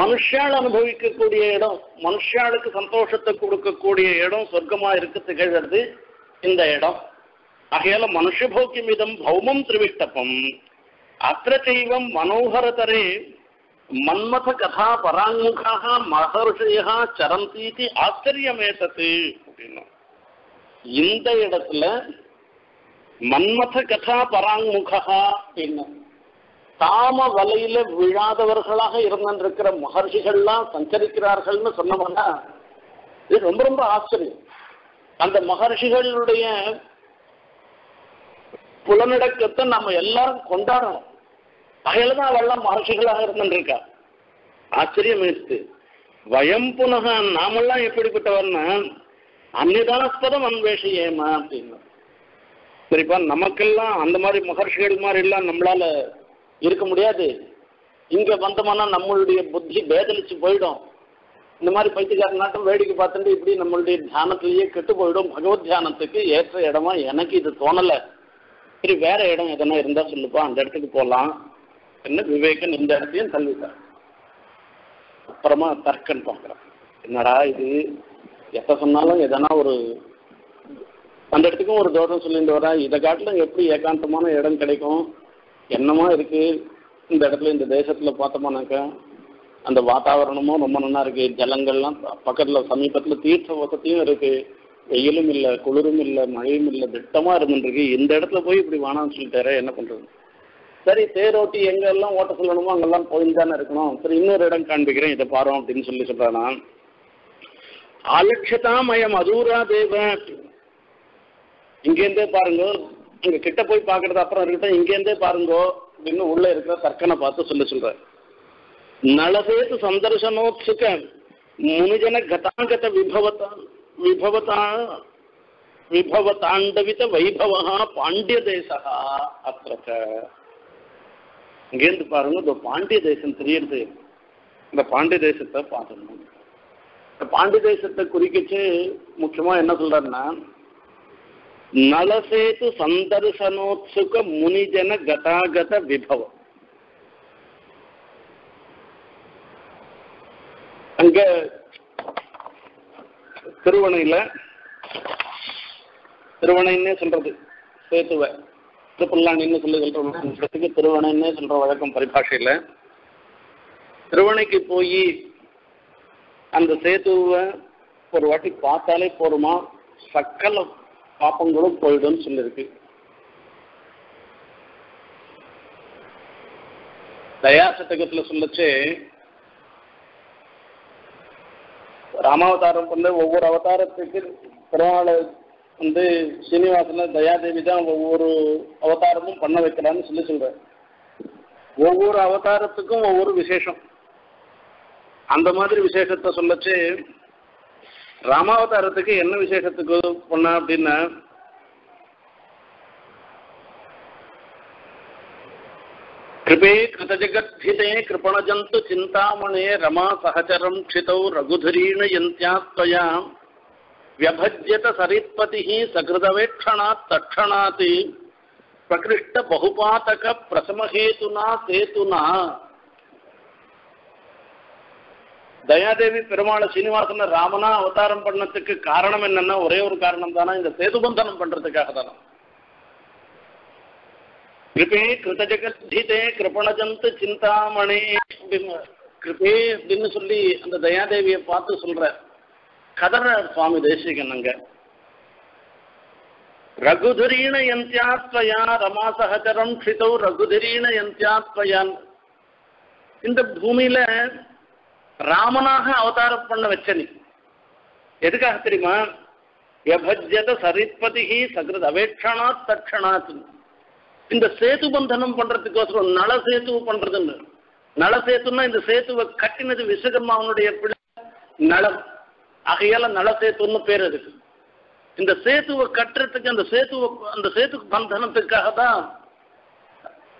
மனுஷால் அனுபவிக்கக்கூடிய இடம், மனுஷாளுக்கு சந்தோஷத்தை கொடுக்கக்கூடிய இடம் சொர்க்கமா இருக்கு திகழ்கிறது இந்த இடம். ஆகையால மனுஷ போக்கியம் இதம் பௌமம் திரிவிஷ்டப்பம் அத்திர தெய்வம் மனோகரதரே மன்மத கதா பராங்முகா மகர்ஷயா சரந்தீதி ஆச்சரியமேதது அப்படின்னா இந்த இடத்துல மன்மத கதா பராங்முகா அப்படின்னா தாம வலையில விழாதவர்களாக இருந்திருக்கிற மகர்ஷிகள்லாம் சஞ்சரிக்கிறார்கள்னு சொன்னோம்னா இது ரொம்ப ரொம்ப ஆச்சரியம். அந்த மகர்ஷிகளுடைய புலநடக்கத்தை நம்ம எல்லாரும் கொண்டாடணும். அயல்தான் அவெல்லாம் மகர்ஷிகளாக இருந்துருக்கா. ஆச்சரியம் எடுத்து வயம் புனக நாமெல்லாம் எப்படிப்பட்டவர்னா அந்நிதானஸ்பதம் அன்வேஷையேமா அப்படின்னா சரிப்பா நமக்கெல்லாம் அந்த மாதிரி மகர்ஷிகள் மாதிரி எல்லாம் நம்மளால இருக்க முடியாது. இங்க வந்தோம்னா நம்மளுடைய புத்தி பேதலிச்சு போயிடும். இந்த மாதிரி பைத்தியக்கார நாட்டம் வேடிக்கை பார்த்துட்டு இப்படி நம்மளுடைய தியானத்திலேயே கெட்டு போயிடும். பகவத் தியானத்துக்கு ஏற்ற இடமா எனக்கு இது தோணலை. சரி வேற இடம் எதனா இருந்தா சொல்லுப்பா, அந்த இடத்துக்கு போகலாம் என்ன விவேகன் இந்த இடத்தையும் தள்ளிட்டான். அப்புறமா தர்க்கன் பார்க்குறான், என்னடா இது எப்போ சொன்னாலும் எதனா ஒரு அந்த இடத்துக்கும் ஒரு தோஷம் சொல்லிட்டு வரா. இதை காட்டிலும் எப்படி ஏகாந்தமான இடம் கிடைக்கும்? என்னமா இருக்கு இந்த இடத்துல, இந்த தேசத்துல பார்த்தோம்னாக்கா அந்த வாத்தாவரணமும் ரொம்ப நல்லா இருக்கு. ஜலங்கள்லாம் பக்கத்துல சமீபத்துல தீர்த்த வசதியும் இருக்கு. வெயிலும் இல்லை, குளிரும் இல்லை, மழையும் இல்லை, திட்டமா இருந்துருக்கு. இந்த இடத்துல போய் இப்படி வானான்னு சொல்லிட்டாரு, என்ன பண்றது? சரி தேரோட்டி எங்க எல்லாம் ஓட்ட சொல்லணுமோ அங்கெல்லாம் போயின்னு தானே இருக்கணும். சரி இன்னொரு இடம் காண்பிக்கிறேன், இதை பாரு அப்படின்னு சொல்லி சொல்றானா. ஆலட்சதாமயம் அதூரா தேவன். இங்கேருந்தே பாருங்க, இங்க கிட்ட போய் பாக்குறது அப்புறம் இருக்கட்டும், இங்கேருந்தே பாருங்கோ அப்படின்னு உள்ள இருக்கிற தர்க்கனை பார்த்து சொல்லி சொல்ற. நலசேத்து சந்தர்சனோத்சுக முனிஜன கதாங்கத விபவதாண்டவித வைபவா பாண்டிய தேசகா அத்திரக. இங்கேருந்து பாருங்க, இந்த பாண்டிய தேசம் தெரியுது. இந்த பாண்டிய தேசத்தை பார்த்துக்கணும். இந்த பாண்டிய தேசத்தை குறிக்கிச்சு முக்கியமா என்ன சொல்றேன்னா நலசேது சந்தர்சனோத்சுக முனிஜன கதாகத விபவம். அங்க திருவணைன்னே சொல்றது, சேத்துவ திருப்பல்லாணின்னு சொல்லி சொல்றதுக்கு திருவணைன்னே சொல்ற வழக்கம் பரிபாஷையில. திருவணைக்கு போய் அந்த சேத்துவ ஒரு வாட்டி பார்த்தாலே போருமா, சக்கல பாபங்களும் போயிடும் சொல்லிருக்கு. தயா சதகத்துல சொல்லச்சு ராமாவதாரம் பண்ண ஒவ்வொரு அவதாரத்துக்கு பெருமாள் வந்து சீனிவாசன தயாதேவி தான் ஒவ்வொரு அவதாரமும் பண்ண வைக்கிறான்னு சொல்லி சொல்ற. ஒவ்வொரு அவதாரத்துக்கும் ஒவ்வொரு விசேஷம். அந்த மாதிரி விசேஷத்தை சொல்லச்சு ராமாவதாரத்துக்கு என்ன விசேஷத்துக்கு பண்ணா அப்படின்னா கிருபே கிருத ஜகத்ஹிதே கிருபண ஜந்து சிந்தாமணே ரமா சஹச்சரம் க்ஷிதௌ ரகுதரீண யந்த்யாத்வயா வியபஜ்யத சரித்பதிஹி சகிருதவேட்சணாத் தட்சணாதி பிரகிருஷ்ட பகுபாதக பிரசமஹேதுனா சேதுனா. தயாதேவி பெருமாள் சீனிவாசன ராமனா அவதாரம் பண்ணதுக்கு காரணம் என்னன்னா ஒரே ஒரு காரணம் தானா, இந்த சேதுபந்தனம் பண்றதுக்காக தானா. கிருபே கிருத ஜகத்ஹிதே கிருபணஜந்து சிந்தாமணே அப்படின்னு கிருபே அப்படின்னு சொல்லி அந்த தயாதேவியை பார்த்து சொல்ற கதற சுவாமி தேசிகன் அங்க. ரகுதரீண யந்தியாத்வயா ரமா சஹச்சரம் க்ஷிதௌ ரகுதரீண யந்தியாத்வயான். இந்த பூமியில ராமனாக அவதாரம் பண்ண வச்சனி எதுக்காக தெரியுமா? வியபஜ்யத சரித்பதிஹி சகிருத் அவேட்சணாத் தட்சணாத். இந்த சேது பந்தனம் பண்றதுக்கோசரம் நல சேத்து பண்றதுன்னு. நல சேத்துன்னா இந்த சேத்துவை கட்டினது விஸ்வகர்மாவனுடைய பிள்ளை நலம், ஆகையால நல சேத்துன்னு பேர் இருக்கு. இந்த சேத்துவை கட்டுறதுக்கு அந்த சேத்து பந்தனத்துக்காக தான்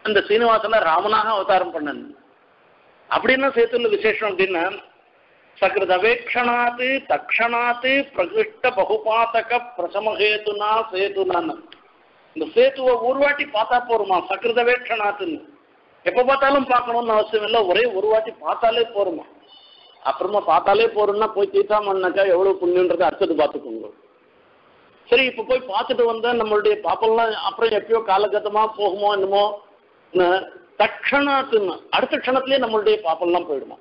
அந்த சீனிவாசன ராமனாக அவதாரம் பண்ணனு. அப்படின்னா சேத்துல விசேஷம் அப்படின்னா சகிருதவேக்ஷணாத்து தக்ஷணாத்து பிரகிருஷ்ட பகுபாதக பிரசமஹேதுனா சேதுனான்னு. இந்த சேத்துவை ஒருவாட்டி பார்த்தா போருமா, சகிருதவேக்ஷணாத்துன்னு எப்ப பார்த்தாலும் பார்க்கணும்னு அவசியம் இல்லை, ஒரே ஒருவாட்டி பார்த்தாலே போருமா. அப்புறமா பார்த்தாலே போறோம்னா போய் தீட்டாமன்னாக்கா எவ்வளவு புண்ணியன்றதை அடுத்தது பார்த்துக்கோங்க. சரி இப்ப போய் பார்த்துட்டு வந்தா நம்மளுடைய பாப்பெல்லாம் அப்புறம் எப்பயோ காலகட்டமா போகுமோ என்னமோ. தட்சணாத்துன்னு அடுத்த க்ஷணத்திலேயே நம்மளுடைய பாப்பெல்லாம் போயிடுமா.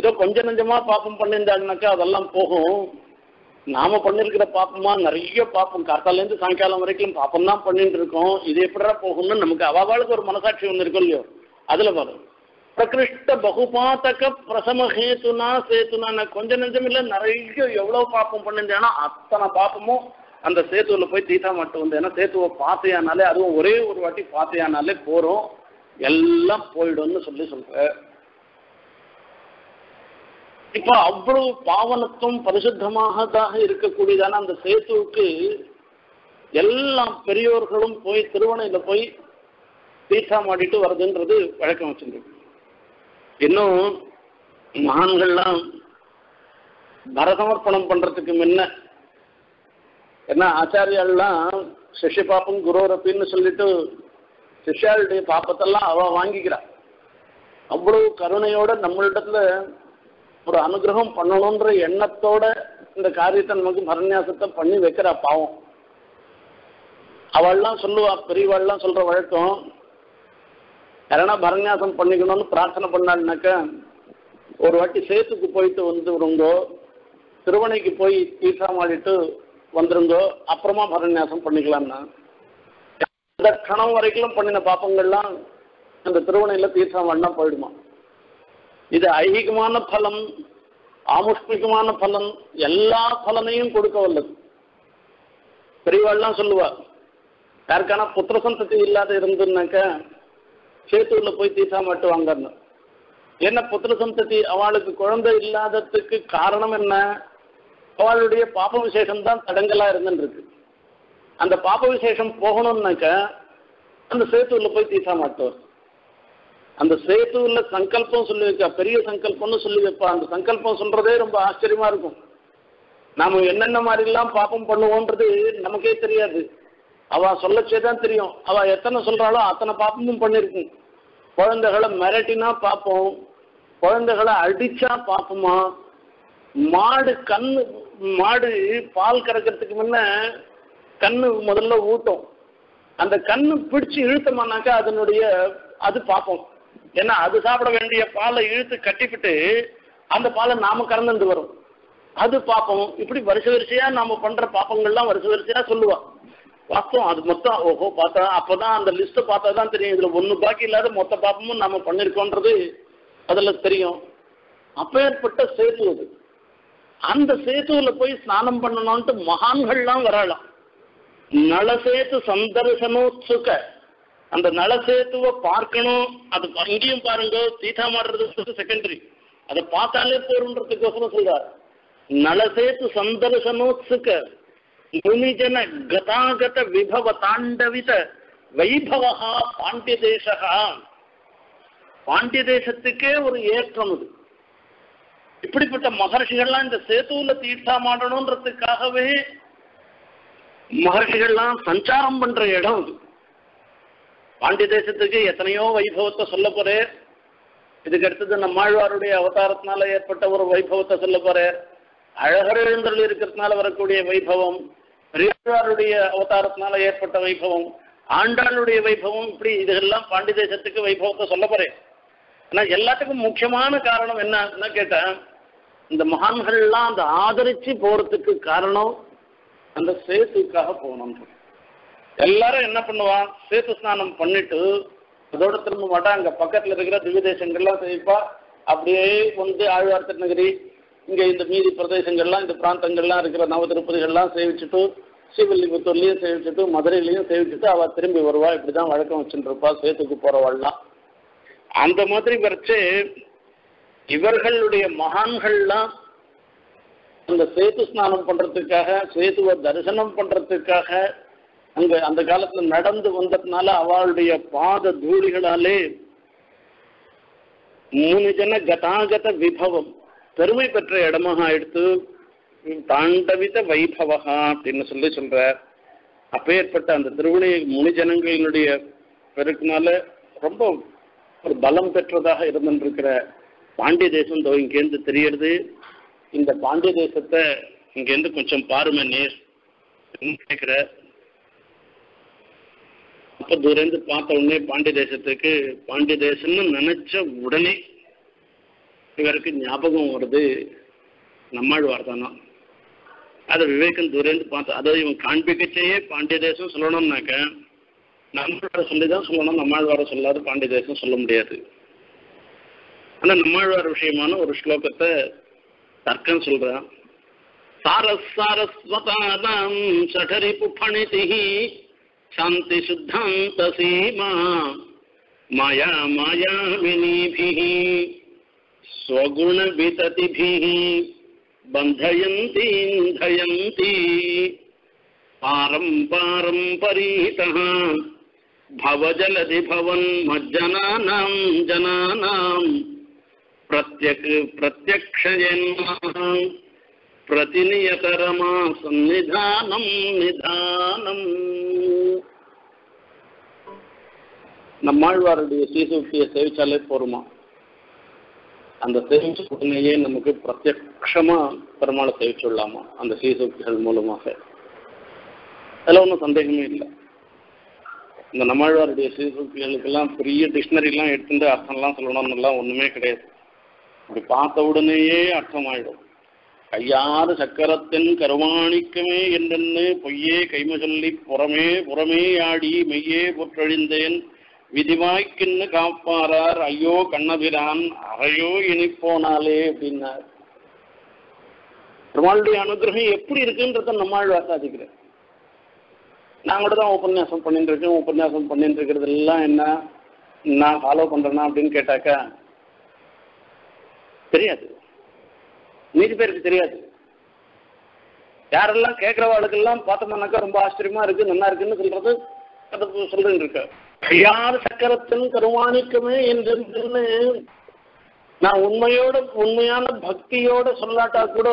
ஏதோ கொஞ்ச நஞ்சமா பாப்பம் பண்ணியிருந்தாங்கனாக்கா அதெல்லாம் போகும். நாம பண்ணிருக்கிற பாப்பமா நிறைய பாப்பம் காத்தாலேருந்து சாயங்காலம் வரைக்கும் பாப்பம் தான் பண்ணிட்டு இருக்கோம். இது எப்படா போகும்னு நமக்கு அவாவாளுக்கு ஒரு மனசாட்சி ஒன்று இருக்கும் இல்லையோ, அதுல வரும் பிரகிருஷ்ட பகுபாதக பிரசமஹேதுனா சேதுனா. கொஞ்ச நஞ்சம் இல்லை, நிறைய எவ்வளவு பாப்பம் பண்ணியிருந்தேன்னா அத்தனை பாப்பமும் அந்த சேத்துவில போய் தீட்டா மட்டும் வந்து. ஏன்னா சேத்துவை பார்த்தையானாலே, அதுவும் ஒரே ஒரு வாட்டி பார்த்தையானாலே போறோம், எல்லாம் போயிடும்னு சொல்லி சொல்ற. இப்ப அவ்வளவு பாவனத்தும் பரிசுத்தமாகதாக இருக்கக்கூடியதான அந்த சேத்துவுக்கு எல்லாம் பெரியோர்களும் போய் திருவணையில போய் தீட்டா மாடிட்டு வருதுன்றது வழக்கம் வச்சிருக்கு. இன்னும் மகான்கள்லாம் பரசமர்ப்பணம் பண்றதுக்கு முன்ன ஏன்னா ஆச்சாரியாலாம் சிஷ்ய பாப்பம் குரோரப்பின்னு சொல்லிட்டு சிஷ்யாளுடைய பாப்பத்தெல்லாம் அவ வாங்கிக்கிறா. அவ்வளவு கருணையோட நம்மளிடத்துல ஒரு அனுகிரகம் பண்ணணுன்ற எண்ணத்தோட இந்த காரியத்தை நமக்கு பரநியாசத்தை பண்ணி வைக்கிறா. பாவம் அவள்லாம் சொல்லுவா, பெரியவாள்லாம் சொல்ற வழக்கம் யாரா பரநியாசம் பண்ணிக்கணும்னு பிரார்த்தனை பண்ணாள்னாக்க ஒரு வாட்டி சேத்துக்கு போயிட்டு வந்துருங்கோ, திருவணைக்கு போய் தீர்த்தமாடிட்டு வந்துருங்கோ, அப்புறமா பரநியாசம் பண்ணிக்கலாம்னா. அந்த கணம் வரைக்கும் பண்ணின பாப்பங்கள்லாம் அந்த திருவணையில தீர்த்தமாடினா போயிடுமா. இது ஐகிகமான பலம், ஆமுஷ்மிகமான பலம், எல்லா பலனையும் கொடுக்க வல்லது. பெரியவாள்லாம் சொல்லுவா, யாருக்கான புத்திர சந்ததி இல்லாத இருந்துன்னாக்க சேத்தூர்ல போய் தீசா மாட்டுவாங்க. என்ன புத்திர சந்ததி அவளுக்கு குழந்தை இல்லாததுக்கு காரணம் என்ன? அவளுடைய பாப விசேஷம் தான் தடங்கலா இருந்துருக்கு. அந்த பாப விசேஷம் போகணும்னாக்க அந்த சேத்தூர்ல போய் தீசா மாட்டுவார். அந்த சேத்தூர்ல சங்கல்பம் சொல்லி வைக்க, பெரிய சங்கல்பம்னு சொல்லி வைப்பா. அந்த சங்கல்பம் சொல்றதே ரொம்ப ஆச்சரியமா இருக்கும். நாம என்னென்ன மாதிரி எல்லாம் பாபம் பண்ணுவோன்றது நமக்கே தெரியாது. அவ சொல்லச்சேதான் தெரியும். அவ எத்தனை சொல்றாளோ அத்தனை பாப்பமும் பண்ணிருக்கு. குழந்தைகளை மிரட்டினா பார்ப்போம், குழந்தைகளை அடிச்சா பார்ப்போமா, மாடு பால் கறக்கிறதுக்கு முன்ன கண்ணு முதல்ல ஊட்டும், அந்த கண்ணு பிடிச்சு இழுத்தமானாக்கா அது பார்ப்போம். ஏன்னா அது சாப்பிட வேண்டிய பாலை இழுத்து கட்டிவிட்டு அந்த பாலை நாம கறந்துட்டு வரும். அது பாப்பம் இப்படி வருஷ வரிசையா நாம பண்ற பாப்பங்கள்லாம் வருஷ வரிசையா சொல்லுவா. வாஸ்தவம் அது மொத்தம் ஓஹோ பார்த்தா அப்பதான் அந்த லிஸ்ட்டை பார்த்தா தான் தெரியும் இதுல ஒன்று பாக்கி இல்லாத மொத்த பாப்பமும் நாம பண்ணிருக்கோன்றது அதில் தெரியும். அப்பேற்பட்ட சேது அது. அந்த சேத்துல போய் ஸ்நானம் பண்ணணும்ட்டு மகான்கள்லாம் வரலாம். நலசேத்து சந்தர்சனோத்சுக அந்த நலசேத்துவை பார்க்கணும். அது அங்கேயும் பாருங்க தீட்டா மாடுறது செகண்டரி, அதை பார்த்தாலே போறதுக்கோசரம் சொல்றாரு. நலசேத்து சந்தர்சனோத்சுக முனிஜன கதாகத விபவ தாண்டவித வைபவகா பாண்டிய தேசகா. பாண்டிய தேசத்துக்கே ஒரு ஏற்றம் இது. இப்படிப்பட்ட மகர்ஷிகள்லாம் இந்த சேத்துவுல தீர்த்தா மாடணும்ன்றதுக்காகவே மகர்ஷிகள்லாம் சஞ்சாரம் பண்ற இடம் இது. பாண்டிய தேசத்துக்கு எத்தனையோ வைபவத்தை சொல்ல போறேன். இதுக்கு அடுத்தது நம்மாழ்வாருடைய அவதாரத்தினால ஏற்பட்ட ஒரு வைபவத்தை சொல்ல போறேன். அழகர் எழுந்தருள் இருக்கிறதுனால வரக்கூடிய வைபவம், பெரியாருடைய அவதாரத்தினால ஏற்பட்ட வைபவம், ஆண்டாளுடைய வைபவம், இப்படி இதெல்லாம் பாண்டிய தேசத்துக்கு வைபவத்தை சொல்ல போறேன். ஆனா எல்லாத்துக்கும் முக்கியமான காரணம் என்னன்னா கேட்டா இந்த மகான்கள்லாம் அந்த ஆதரிச்சு போறதுக்கு காரணம் அந்த சேத்துக்காக போகணும். எல்லாரும் என்ன பண்ணுவான், சேத்து ஸ்நானம் பண்ணிட்டு அதோட திரும்ப மாட்டா அங்க பக்கத்துல இருக்கிற திவ்ய தேசங்கள்லாம் சேவிப்பா. அப்படியே வந்து ஆழ்வார் திருநகரி இங்க இந்த மீதி பிரதேசங்கள்லாம் இந்த பிராந்தங்கள்லாம் இருக்கிற நவ திருப்பதிகள்லாம் சேவிச்சுட்டு ஸ்ரீவில்லிபுத்தூர்லயும் சேவிச்சுட்டு மதுரையிலையும் சேவிச்சுட்டு அவ திரும்பி வருவா. இப்படிதான் வழக்கம் வச்சுட்டு இருப்பா சேத்துக்கு போறவாள்லாம். அந்த மாதிரி வரைச்சு இவர்களுடைய மகான்கள்லாம் அந்த சேத்து ஸ்நானம் பண்றதுக்காக சேத்துவ தரிசனம் பண்றதுக்காக அங்க அந்த காலத்துல நடந்து வந்ததுனால அவளுடைய பாத தூளிகளாலே முனிஜன கதாகத விபவம் பெருமை பெற்ற இடமாக எடுத்து தாண்டவித வைபவகா அப்படின்னு சொல்லி சொல்ற. அப்பேற்பட்ட அந்த திருவிழை முனிஜனங்களினுடைய பெருக்குனால ரொம்ப ஒரு பலம் பெற்றதாக இருந்துருக்கிற பாண்டிய தேசம் தோ இங்கேருந்து தெரியறது. இந்த பாண்டிய தேசத்தை இங்கேருந்து கொஞ்சம் பாருமே நேர் கேட்கிற. அப்போ தூரந்து பார்த்த உடனே பாண்டிய தேசத்துக்கு பாண்டிய தேசம்னு நினைச்ச உடனே இவருக்கு ஞாபகம் வருது நம்மாழ்வார் தானா. அதை விவேகம் தூரந்து பார்த்த அதை இவன் காண்பிக்கச்சேயே பாண்டிய தேசம் சொல்லணும்னாக்க நம்மாழ்வார் சொல்லிதான் சொல்லணும். நம்மாழ்வார சொல்லாத பாண்டிய தேசம் சொல்ல முடியாது. ஆனா நம்மாழ்வார் விஷயமான ஒரு ஸ்லோகத்தை தர்க்கம் சொல்றான். சாரஸ் சாரஸ்வதாதாம் சடரி புபணிதிஹி சாந்தி சுத்தாந்த சீமா மாயா மாயா வினீபிஹி ஸ்வகுண விததிபிஹி பந்தயந்தி இந்தயந்தி பாரம் பாரம் பரீதஹ பவஜலதி பவன் மஜ்ஜனானாம் ஜனானாம் பிரத்யக்ஷயன்மஹ பிரதிநியதரமா சந்நிதானம் நிதானம். நம்மாழ்வாருடைய சீசூக்தியை சேவிச்சாலே போருமா? அந்த சேவிச்ச உடனேயே நமக்கு பிரத்யக்ஷமா பெருமாளை சேவிச்சுடலாமா அந்த சீசூக்திகள் மூலமாக? அதில் ஒன்றும் சந்தேகமே இல்லை. இந்த நம்மாழ்வாருடைய சீசூக்திகளுக்கெல்லாம் பெரிய டிக்ஷனரிலாம் எடுத்துட்டு அர்த்தம்லாம் சொல்லணும்னுலாம் ஒன்றுமே கிடையாது. அப்படி பார்த்த உடனேயே அர்த்தமாயிடும். கையாறு சக்கரத்தின் கருவாணிக்கமே என்னென்னு பொய்யே கைமை சொல்லி புறமே புறமே ஆடி மெய்யே புற்றழிந்தேன் விதிவாய்க்குன்னு காப்பாரார் ஐயோ கண்ணபிரான் அறையோ இனிப்போனாலே அப்படின்னார். பெருமாளுடைய அனுகிரகம் எப்படி இருக்குன்றத நம்மாழ்வார் சாதிக்கிறார். நான் கூட தான் உபன்யாசம் பண்ணிட்டு இருக்கேன். உபன்யாசம் பண்ணிட்டு இருக்கிறது எல்லாம் என்ன நான் ஃபாலோ பண்றேன்னா அப்படின்னு கேட்டாக்கா தெரியாது. மீதி பேருக்கு தெரியாது. யாரெல்லாம் கேட்கறவாளுக்கெல்லாம் பார்த்தோம்னாக்கா ரொம்ப ஆச்சரியமா இருக்கு நல்லா இருக்குன்னு சொல்றது சொல்லிட்டு இருக்க. யார் சக்கரத்தின் கருவாணிக்குமே என்று நான் உண்மையோட உண்மையான பக்தியோட சொல்லாட்டா கூட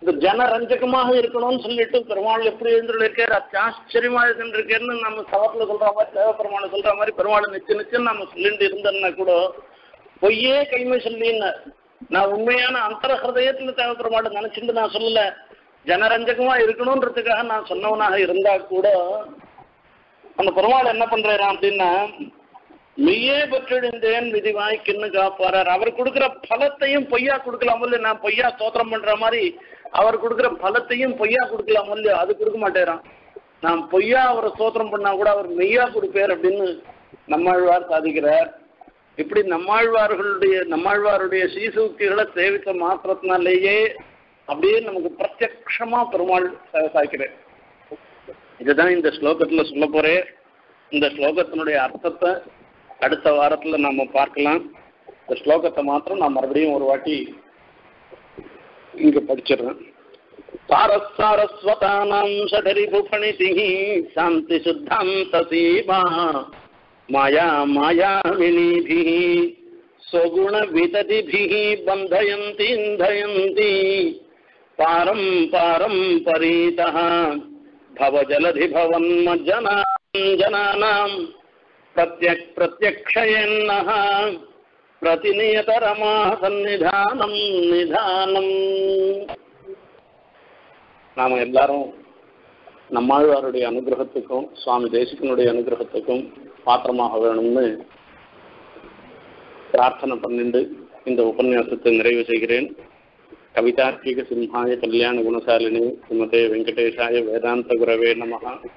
இந்த ஜன ரஞ்சகமாக இருக்கணும்னு சொல்லிட்டு பெருமாள் எப்படி எழுந்துருக்காரு ஆச்சரியமா இருக்கின்றிருக்கேன்னு நம்ம சவத்துல சொல்ற மாதிரி தேவ பெருமாளை சொல்ற மாதிரி பெருமாள் நிச்சு நிச்சுன்னு நம்ம சொல்லிட்டு இருந்தோம்னா கூட பொய்யே கைமை சொல்லின்னு நான் உண்மையான அந்தர ஹிருதயத்துல தேவைப்படுமாட்டேன் நினைச்சுட்டு நான் சொல்லல. ஜனரஞ்சகமா இருக்கணும்ன்றதுக்காக நான் சொன்னவனாக இருந்தா கூட அந்த பெருமாள் என்ன பண்றான் அப்படின்னா मिधिवाई फलते पय्या ना पय्या स्तोत्रम पड़ मारे फलत पय्या अट्ठा नाम पय्या स्तोत्रम पड़ा मेया अब नम्माழ்வார் साधिक्கிறார் இப்படி நம்மாழ்வாருடைய சீசூக்திகளை சேவித்த மாத்திரத்தினாலேயே அப்படியே நமக்கு பிரத்யக்ஷமா பெருமாள் சாதிக்கிறார் இதுதான் இந்த ஸ்லோகத்துல சொல்ல போறே இந்த ஸ்லோகத்தினுடைய அர்த்தத்தை அடுத்த வாரத்துல நாம பார்க்கலாம் இந்த ஸ்லோகத்தை மட்டும் நான் மறுபடியும் ஒரு வாட்டி இங்க படிச்சிடுறேன் சாரஸ்வதானம் சதரி புபணிதிஹி சாந்தி சுத்தம் தசீமா माया माया विनीभिः स्वगुण वितदिभिः बंधयन्ति इंधयन्ति पारं पारं परितः भवजलधि भवन्मज्जनां जनानां प्रत्यक्षयन्नः प्रतिनियतरमाः सन्निधानं निधानं नाम எல்லாரும் நம்மாழ்வாருடைய அனுகிரகத்துக்கும் சுவாமி தேசிகனுடைய அனுகிரகத்துக்கும் பாத்திரமாக வேணும்னு பிரார்த்தனை பண்ணிட்டு இந்த உபன்யாசத்தை நிறைவு செய்கிறேன். கவிதார்க்கிக சிம்ஹாய கல்யாண குணசாலினி சுமதே வெங்கடேஷாய வேதாந்த குரவே நமஹ.